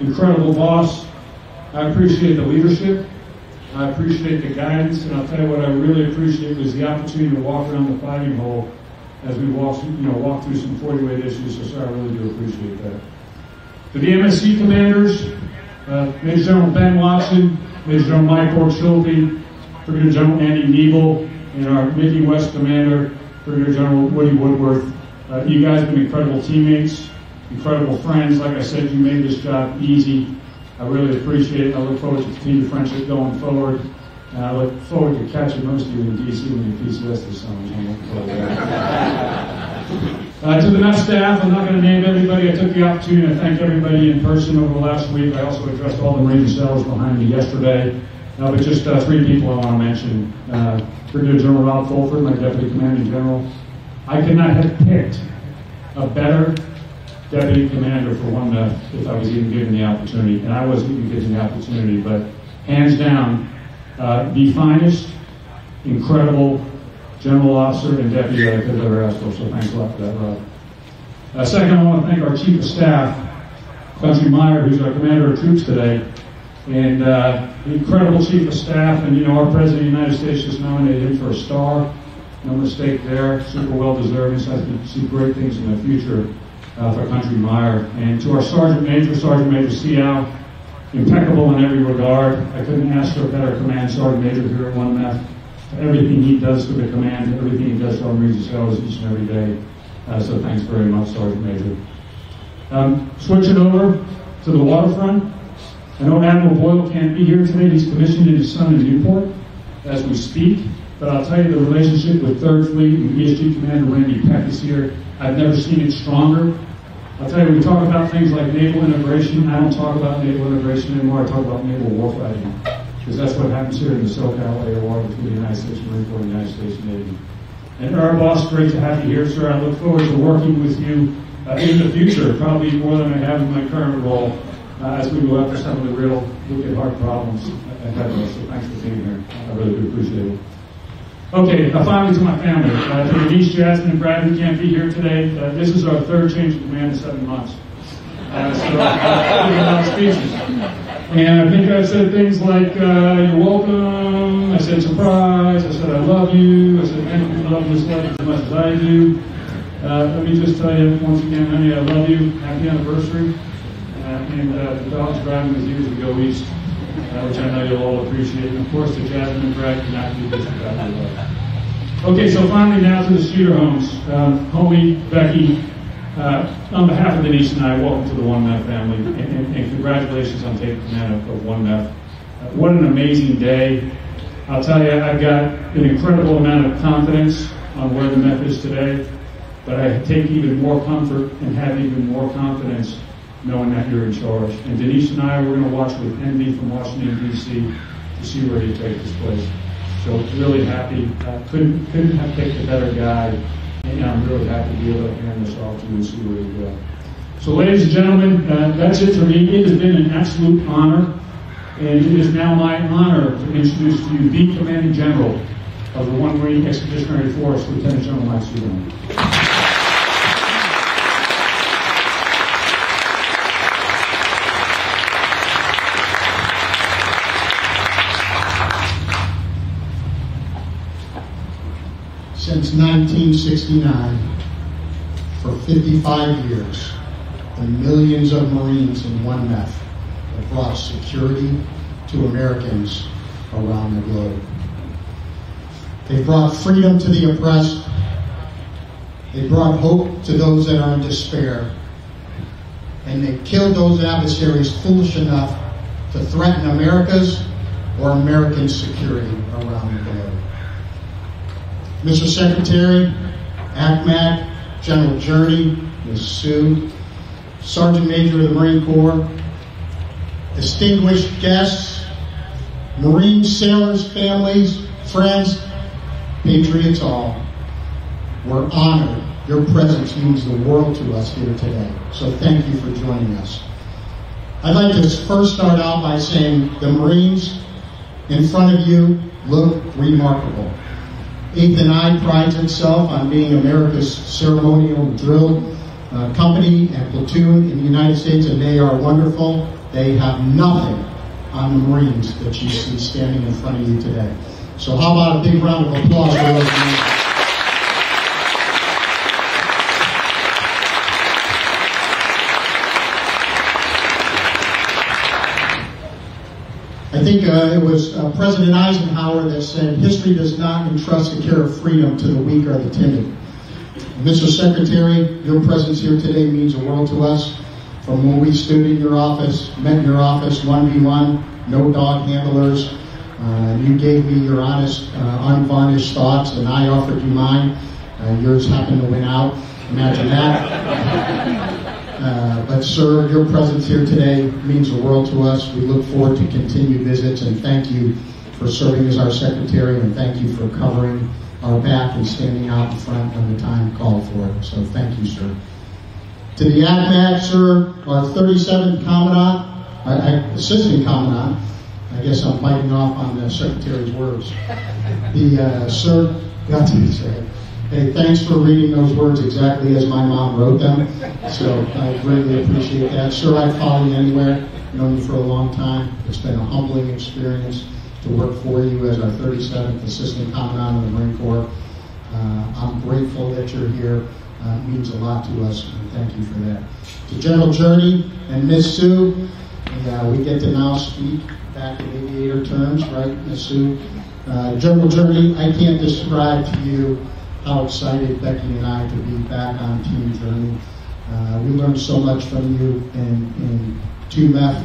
incredible boss. I appreciate the leadership. I appreciate the guidance, and I'll tell you what I really appreciate was the opportunity to walk around the fighting hole as we walk through some 40-weight issues, so sir, I really do appreciate that. To the MSC commanders, Major General Ben Watson, Major General Mike Bork-Trophy, Brigadier General Andy Needle, and our Midwest commander, Brigadier General Woody Woodworth. You guys have been incredible teammates, incredible friends. Like I said, you made this job easy. I really appreciate it. I look forward to continued friendship going forward. And I look forward to catching most of you in D.C. when you PCS this summer. I'm looking forward to that. To the MEF staff, I'm not going to name everybody. I took the opportunity to thank everybody in person over the last week. I also addressed all the Marine sailors behind me yesterday. But just three people I want to mention. Brigadier General Rob Fulford, my Deputy Commanding General. I could not have picked a better Deputy Commander for one MEF if I was even given the opportunity. And I wasn't even given the opportunity, but hands down, the finest, incredible general officer and deputy that I could have ever asked for. So thanks a lot for that, Rob. Second, I want to thank our Chief of Staff, Country Meyer, who's our Commander of Troops today. And the incredible Chief of Staff, and you know, our President of the United States just nominated him for a star. No mistake there, super well-deserving, so I can see great things in the future for Country Meyer. And to our Sergeant Major Seow, impeccable in every regard. I couldn't ask for a better command Sergeant Major here at I MEF. For everything he does for the command, everything he does for our Marines and sailors each and every day. So thanks very much, Sergeant Major. Switching over to the waterfront. I know Admiral Boyle can't be here today. He's commissioned in his son in Newport as we speak. But I'll tell you, the relationship with 3rd Fleet and ESG Commander Randy Peck is here. I've never seen it stronger. I'll tell you, we talk about things like naval integration. I don't talk about naval integration anymore. I talk about naval warfighting, because that's what happens here in the SoCal air war between the United States Marine Corps and the United States Navy. And our boss, great to have you here, sir. I look forward to working with you in the future, probably more than I have in my current role. As we go after some of the real, wicked, hard problems ahead of us. So thanks for being here. I really do appreciate it. Okay, finally to my family. To Denise, Jasmine, and Bradford, who can't be here today. This is our 3rd change of command in 7 months. So I'm speechless. And I think I've said things like, you're welcome, I said surprise, I said I love you, I said thank you for loving this life as much as I do. Let me just tell you once again, honey, I love you. Happy anniversary. And the dog's driving with you as we go east, which I know you'll all appreciate. And of course, the Jasmine and Brad cannot do this without your love. Okay, so finally now to the Cedar homes. Homie, Becky, on behalf of Denise and I, welcome to the I MEF family, and congratulations on taking command of I MEF. What an amazing day. I'll tell you, I've got an incredible amount of confidence on where the MEF is today, but I take even more comfort and have even more confidence knowing that you're in charge. And Denise and I, we're going to watch with envy from Washington, D.C. to see where you take this place. So really happy. Couldn't have picked a better guy. And I'm really happy to be able to hand this off to you and see where you go. So ladies and gentlemen, that's it for me. It has been an absolute honor. And it is now my honor to introduce to you the Commanding General of the 1 Marine Expeditionary Force, Lieutenant General Mike Cederholm. since 1969, for 55 years, the millions of Marines in one MEF have brought security to Americans around the globe. They brought freedom to the oppressed. They brought hope to those that are in despair. And they killed those adversaries foolish enough to threaten America's or American security around the globe. Mr. Secretary, ACMAC, General Journey, Ms. Sue, Sergeant Major of the Marine Corps, distinguished guests, Marine sailors, families, friends, patriots all, we're honored. Your presence means the world to us here today, so thank you for joining us. I'd like to first start out by saying the Marines in front of you look remarkable. Eighth and I prides itself on being America's ceremonial drill company and platoon in the United States, and they are wonderful. They have nothing on the Marines that you see standing in front of you today. So how about a big round of applause for those Marines? I think it was President Eisenhower that said, history does not entrust the care of freedom to the weak or the timid. Mr. Secretary, your presence here today means the world to us. From when we stood in your office, met in your office, 1v1, no dog handlers, you gave me your honest, unvarnished thoughts, and I offered you mine. Yours happened to win out. Imagine that. But sir, your presence here today means the world to us. We look forward to continued visits, and thank you for serving as our secretary, and thank you for covering our back and standing out in front when the time called for it. So thank you, sir. To the ACMAC, sir, our 37th Commandant, Assistant Commandant, I guess I'm biting off on the secretary's words. Sir, got to say, hey, thanks for reading those words exactly as my mom wrote them, so I greatly appreciate that. Sir, I'd follow you anywhere. I've known you for a long time. It's been a humbling experience to work for you as our 37th Assistant Commandant of the Marine Corps. I'm grateful that you're here. It means a lot to us, and thank you for that. To General Journey and Miss Sue, we get to now speak back in aviator terms, right, Miss Sue? General Journey, I can't describe to you how excited Becky and I to be back on Team Journey. We learned so much from you in 2MEF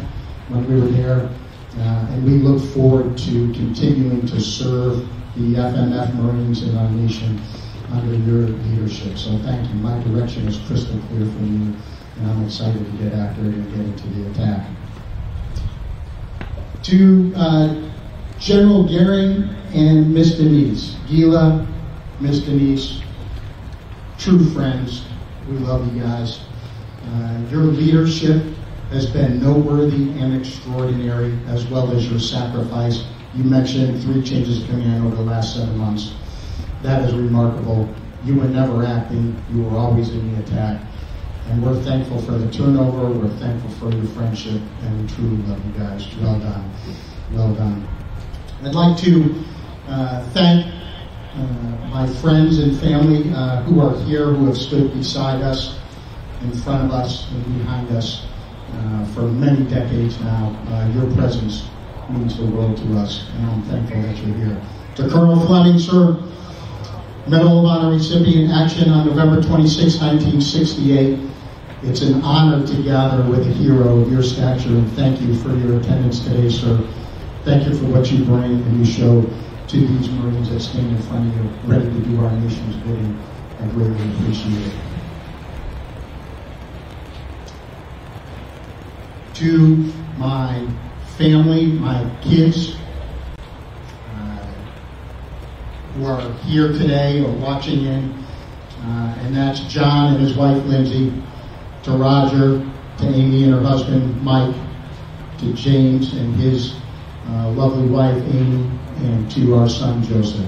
when we were there, and we look forward to continuing to serve the FMF Marines in our nation under your leadership. So thank you. My direction is crystal clear for you, and I'm excited to get after it and get into the attack. To General Gehring and Miss Denise, Gila, Miss Denise, true friends, we love you guys. Your leadership has been noteworthy and extraordinary, as well as your sacrifice. You mentioned 3 changes of command over the last 7 months. That is remarkable. You were never acting, you were always in the attack. And we're thankful for the turnover, we're thankful for your friendship, and we truly love you guys. Well done, well done. I'd like to thank my friends and family who are here, who have stood beside us, in front of us, and behind us for many decades now. Your presence means the world to us, and I'm thankful that you're here. To Colonel Fleming, sir, Medal of Honor recipient, action on November 26, 1968. It's an honor to gather with a hero of your stature, and thank you for your attendance today, sir. Thank you for what you bring and you show to these Marines that stand in front of you, ready to do our nation's bidding. I greatly appreciate it. To my family, my kids, who are here today or watching in, and that's John and his wife, Lindsay, to Roger, to Amy and her husband, Mike, to James and his lovely wife, Amy, and to our son, Joseph.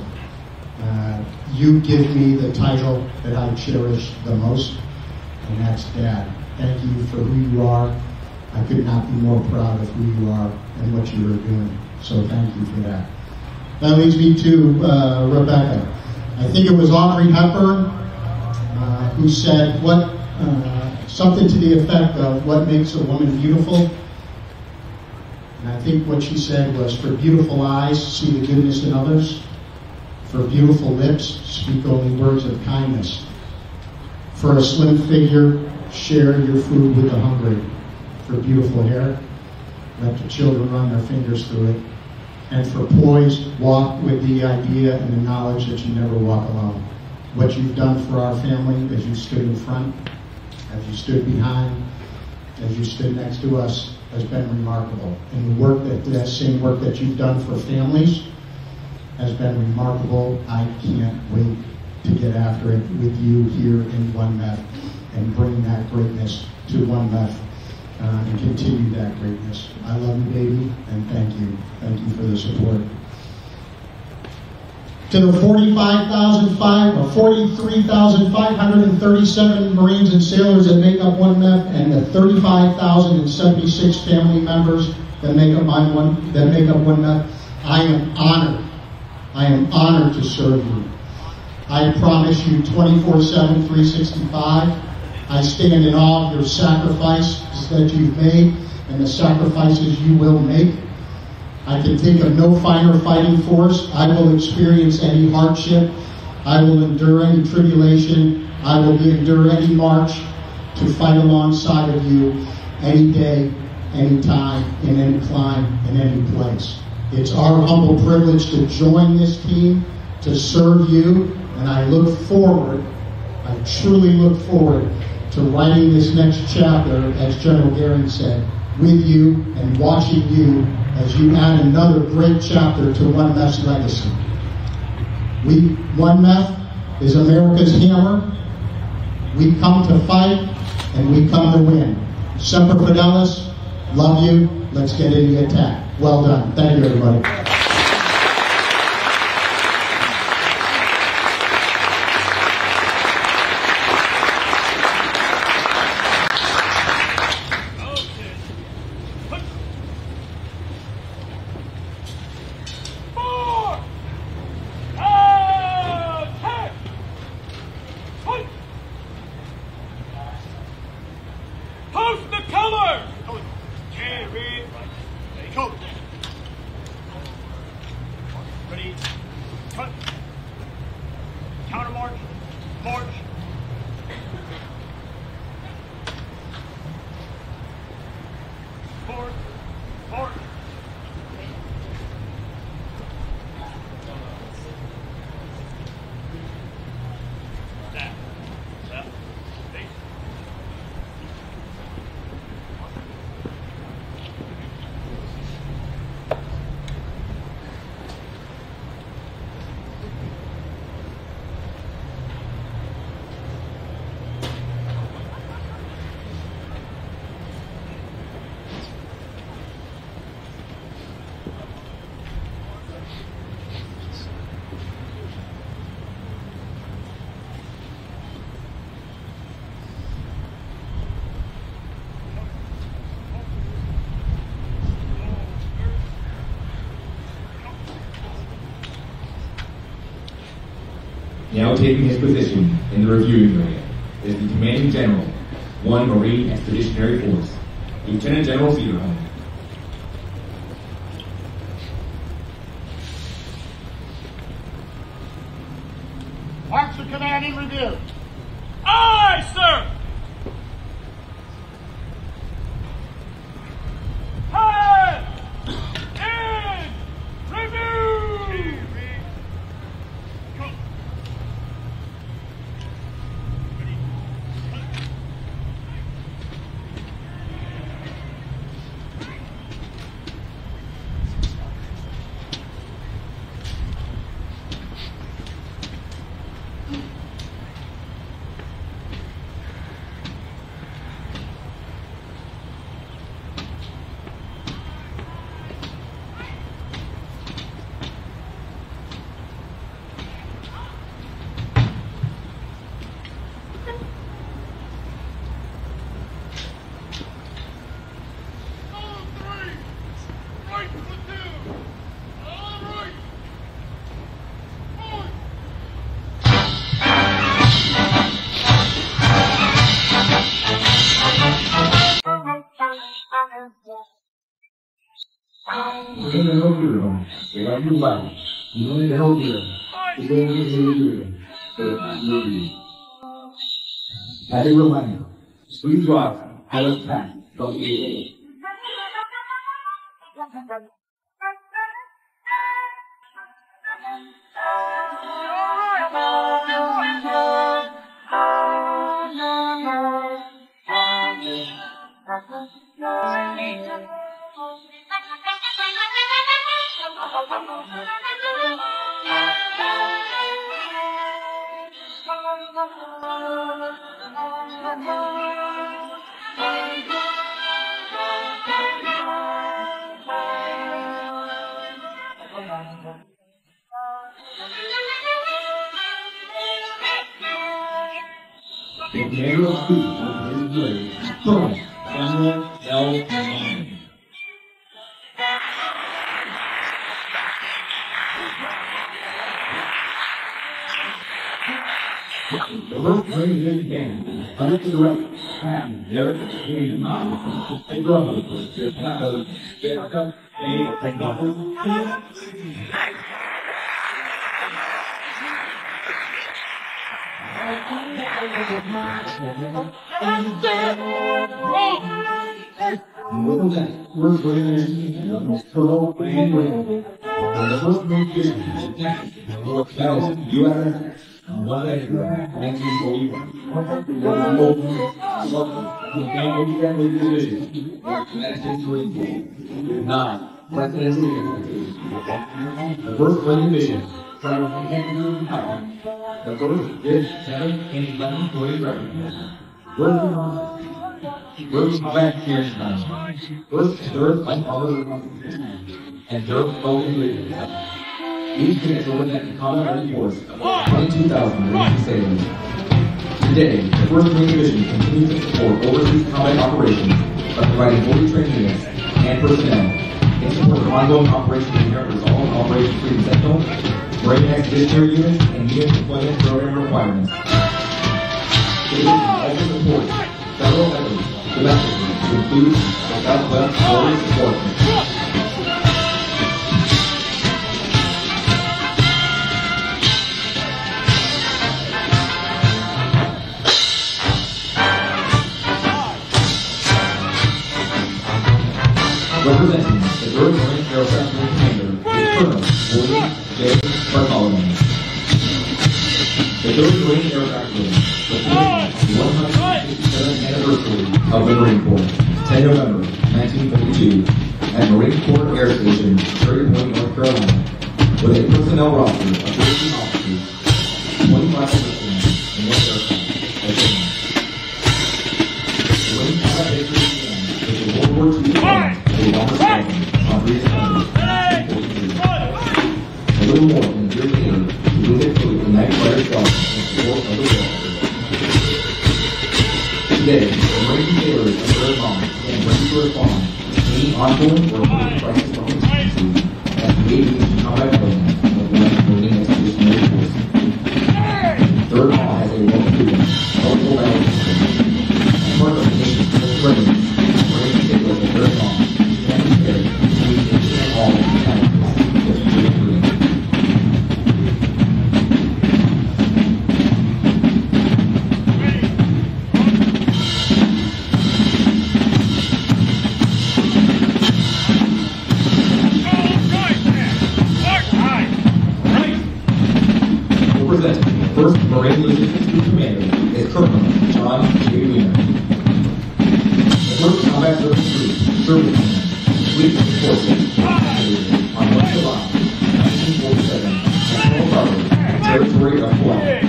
You give me the title that I cherish the most, and that's Dad. Thank you for who you are. I could not be more proud of who you are and what you are doing, so thank you for that. That leads me to Rebecca. I think it was Audrey Hepburn who said what something to the effect of what makes a woman beautiful. And I think what she said was, for beautiful eyes, see the goodness in others. For beautiful lips, speak only words of kindness. For a slim figure, share your food with the hungry. For beautiful hair, let the children run their fingers through it. And for poise, walk with the idea and the knowledge that you never walk alone. What you've done for our family as you stood in front, as you stood behind, as you stood next to us, has been remarkable. And the work that same work that you've done for families has been remarkable. I can't wait to get after it with you here in One MEF and bring that greatness to One MEF and continue that greatness. I love you, baby, and thank you. Thank you for the support. To the 43,537 Marines and sailors that make up One MEF, and the 35,076 family members that make up One MEF, I am honored. I am honored to serve you. I promise you 24/7, 365. I stand in awe of your sacrifices that you've made and the sacrifices you will make. I can think of no finer fighting force. I will experience any hardship. I will endure any tribulation. I will endure any march to fight alongside of you any day, any time, in any climb, in any place. It's our humble privilege to join this team, to serve you, and I look forward, I truly look forward to writing this next chapter, as General Gehring said, with you and watching you as you add another great chapter to One MEF's legacy. One MEF is America's hammer. We come to fight and we come to win. Semper Fidelis, love you, let's get in the attack. Well done, thank you everybody. Now taking his position in the reviewing area is the Commanding General, 1 Marine Expeditionary Force, Lieutenant General Cederholm. March the commanding review. Aye, sir! They held your own. They have your lives. You know they held your own. They held your own. As a reminder, please watch Alice Pack from EA. Today, the First Marine Division continues to support overseas combat operations by providing fully trained units and personnel in support of ongoing operations in Europe as all Operation Freedom Sentinel, Marine Expeditionary Units, and U.S. Deployment Program requirements. It is also support federal efforts domestically to include the Southwest Border Support. Representing the George Marine Air Festival Commander, Colonel William J. Bartholomew. The George Marine Air Festival was the 167th anniversary of the Marine Corps, 10 November 1952, at Marine Corps Air Station, Cherry Point, North Carolina, with a personnel roster of 13 officers, 25 persons, and 1 aircraft. The Marine Corps Air Station was a World War II a little more than a year later, he was to the Knight Rider Cross and support of the war. Today, the Marine sailors are very long and ready to respond to any ongoing or crisis circumstances as the aviation combat program of the National Marine Expeditionary Force. Third Law has a well-proven, multiple battle system, and part of the nation's most readiness, the Marine sailors are very long. Operations of the battle. Hey!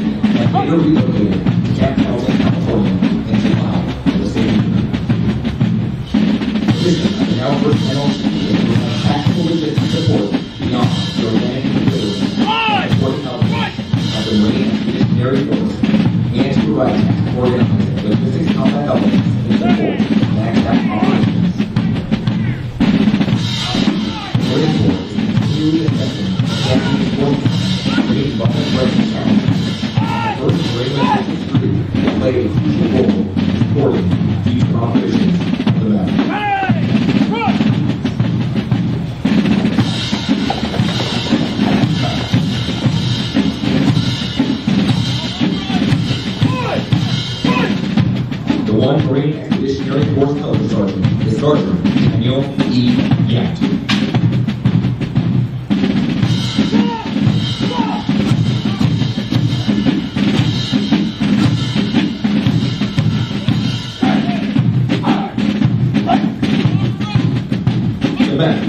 George Root, Samuel E. Yacht.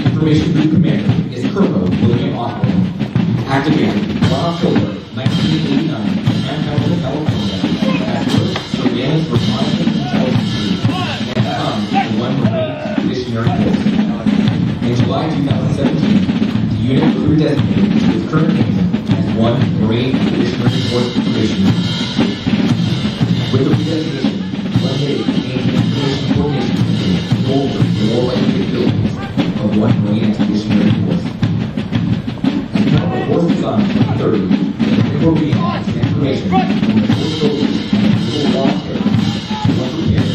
Information Group Commander is Corporal William Otto, active man, 1 October 1989, Manhattan, California, as first surveillance for monitoring intelligence group, and to one Marine Missionary Force. In July 2017, the unit crew designated to its current name as 1 Marine Missionary Force Division. With the redesignation, one day became the Information Coordination Committee, over the warlike capabilities of one Marine Expeditionary Force. As part of the Force Design 30, they were realized information from the Force soldiers and the Little Law Terror to help prepare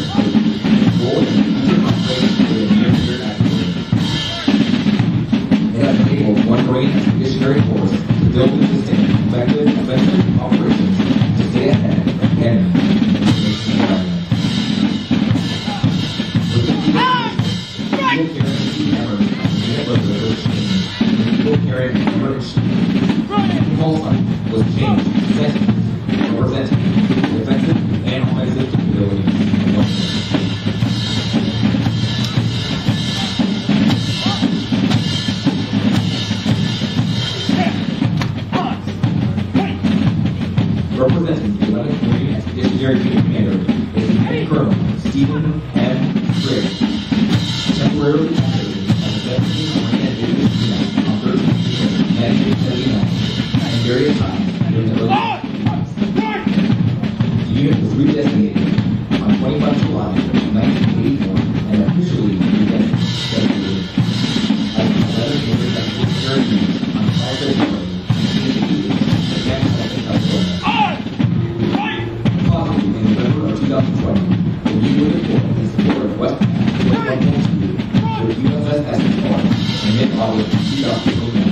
for the future operations for the near-peer activity. It has enabled one Marine Expeditionary Force to build and sustain effective, effective operations to stay ahead of the enemy in the nation environment. With the people Eric M. The call sign was changed to Sessions, representing the offensive and offensive capabilities of one nation. Representing the 11th Marine Expeditionary Unit Commander is Lieutenant Colonel Stephen M. Gray, temporarily activated as the 17th Marine Expeditionary Unit on Thursday. And various times during the early months. The unit was redesignated on 25 July 1984 and officially redesignated as an 11th Marine Expeditionary Unit on 5 February 1988 in San Francisco, California. Possibly in November of 2020, the unit was deployed in support of West Africa 1.2 with USS Essex-R in mid-August 2009.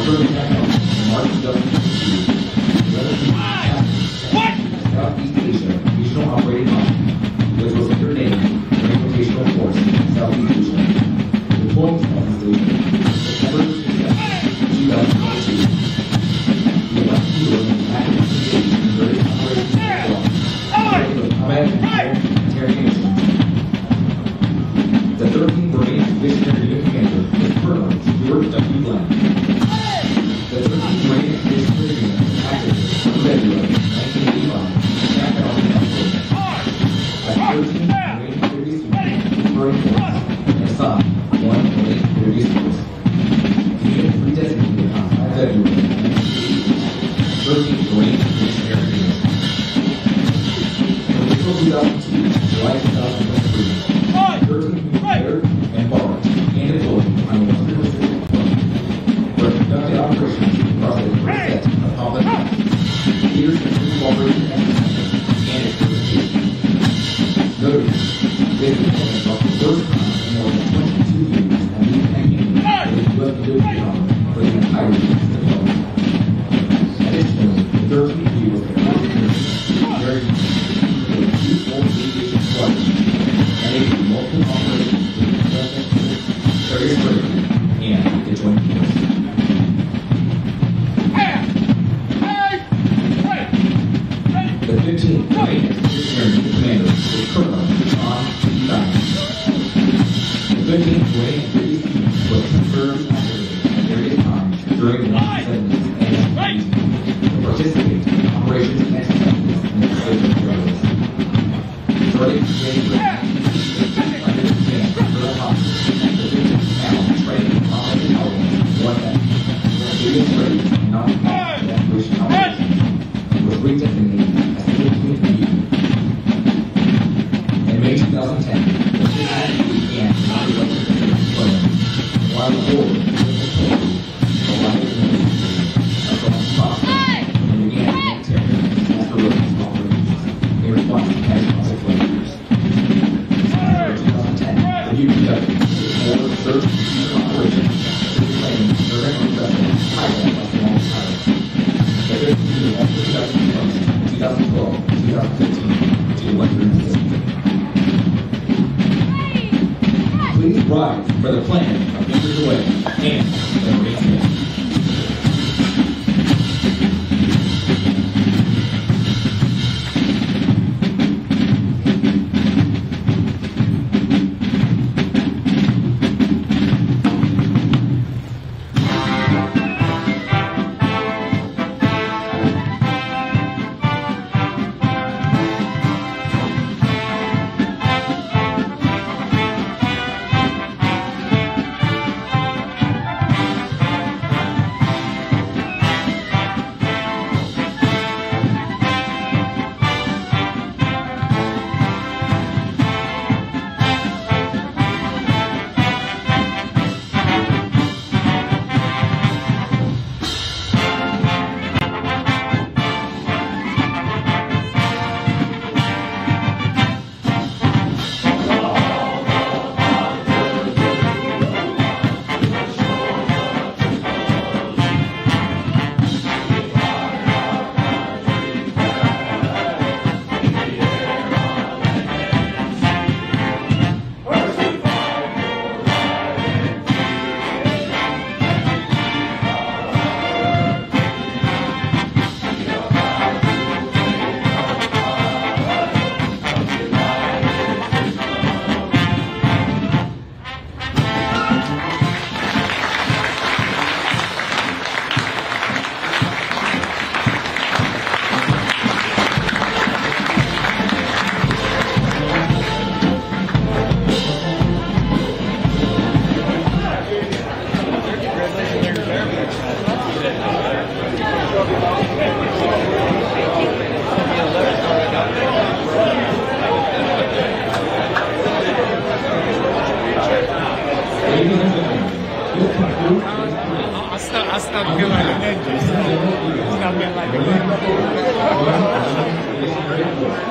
During the attack on March 2022, the relative captain Southeast Asia Regional Operating Office, which was undernamed the Rotational Force Southeast Asia, deploying to Southeast Asia in September 2022. The West Indian was actively engaged in various operations as well, including the combat and interrogations. The 13th Marine Expeditionary Unit Commander is Colonel Stuart W. Bland. The 13th Marine Expeditionary Unit was activated on February 1985 in Sacramento, California. As 13th Marine Security Unit, Marine Force, and assigned 1 Marine Security Force. The unit was redesignated on 5 February 1988 as 13th Marine Expeditionary Unit. From April 2002 to July 2023, 13th was prepared, embarked, and deployed on the Western Pacific conducted operations across a diverse set of complex tasks, leaders in cooperation exercises, and experimentation. Notably, this deployment marked the first time in more than 22 years that we connected with the U.S. military combat for the entirety of this deployment. Additionally, the 13th Marine was the first military to a two-fold aviation squadron, managing multiple operations with the President, Terry Robert, and the Joint Force. The 15th Marine Expeditionary Unit Commander was Colonel John P. Diamond. The 15th Marine Expeditionary Unit was temporarily activated at various times during the 1970s and 1980s to participate in operations and exercises in the Pacific Northwest. Starting in January 1988, under the command of Colonel Hopkins, the 15th Battalion trained Thomas Adams one day, students ready to non-combat evacuation operations, and was redesignated. In May 2010, the 15th began the non-electric deployment, while the board was deployed to Alliance Military across Boston and began military and disaster relief operations in response to catastrophic failures. In 2010, the UPW was ordered to search and operation to reclaim German unprecedented high-level national titles. The 15th Unit also conducted deployments in 2012 and 2015 to the Western Pacific. God for the plan of Fingers Away and the Marines. It's not been like a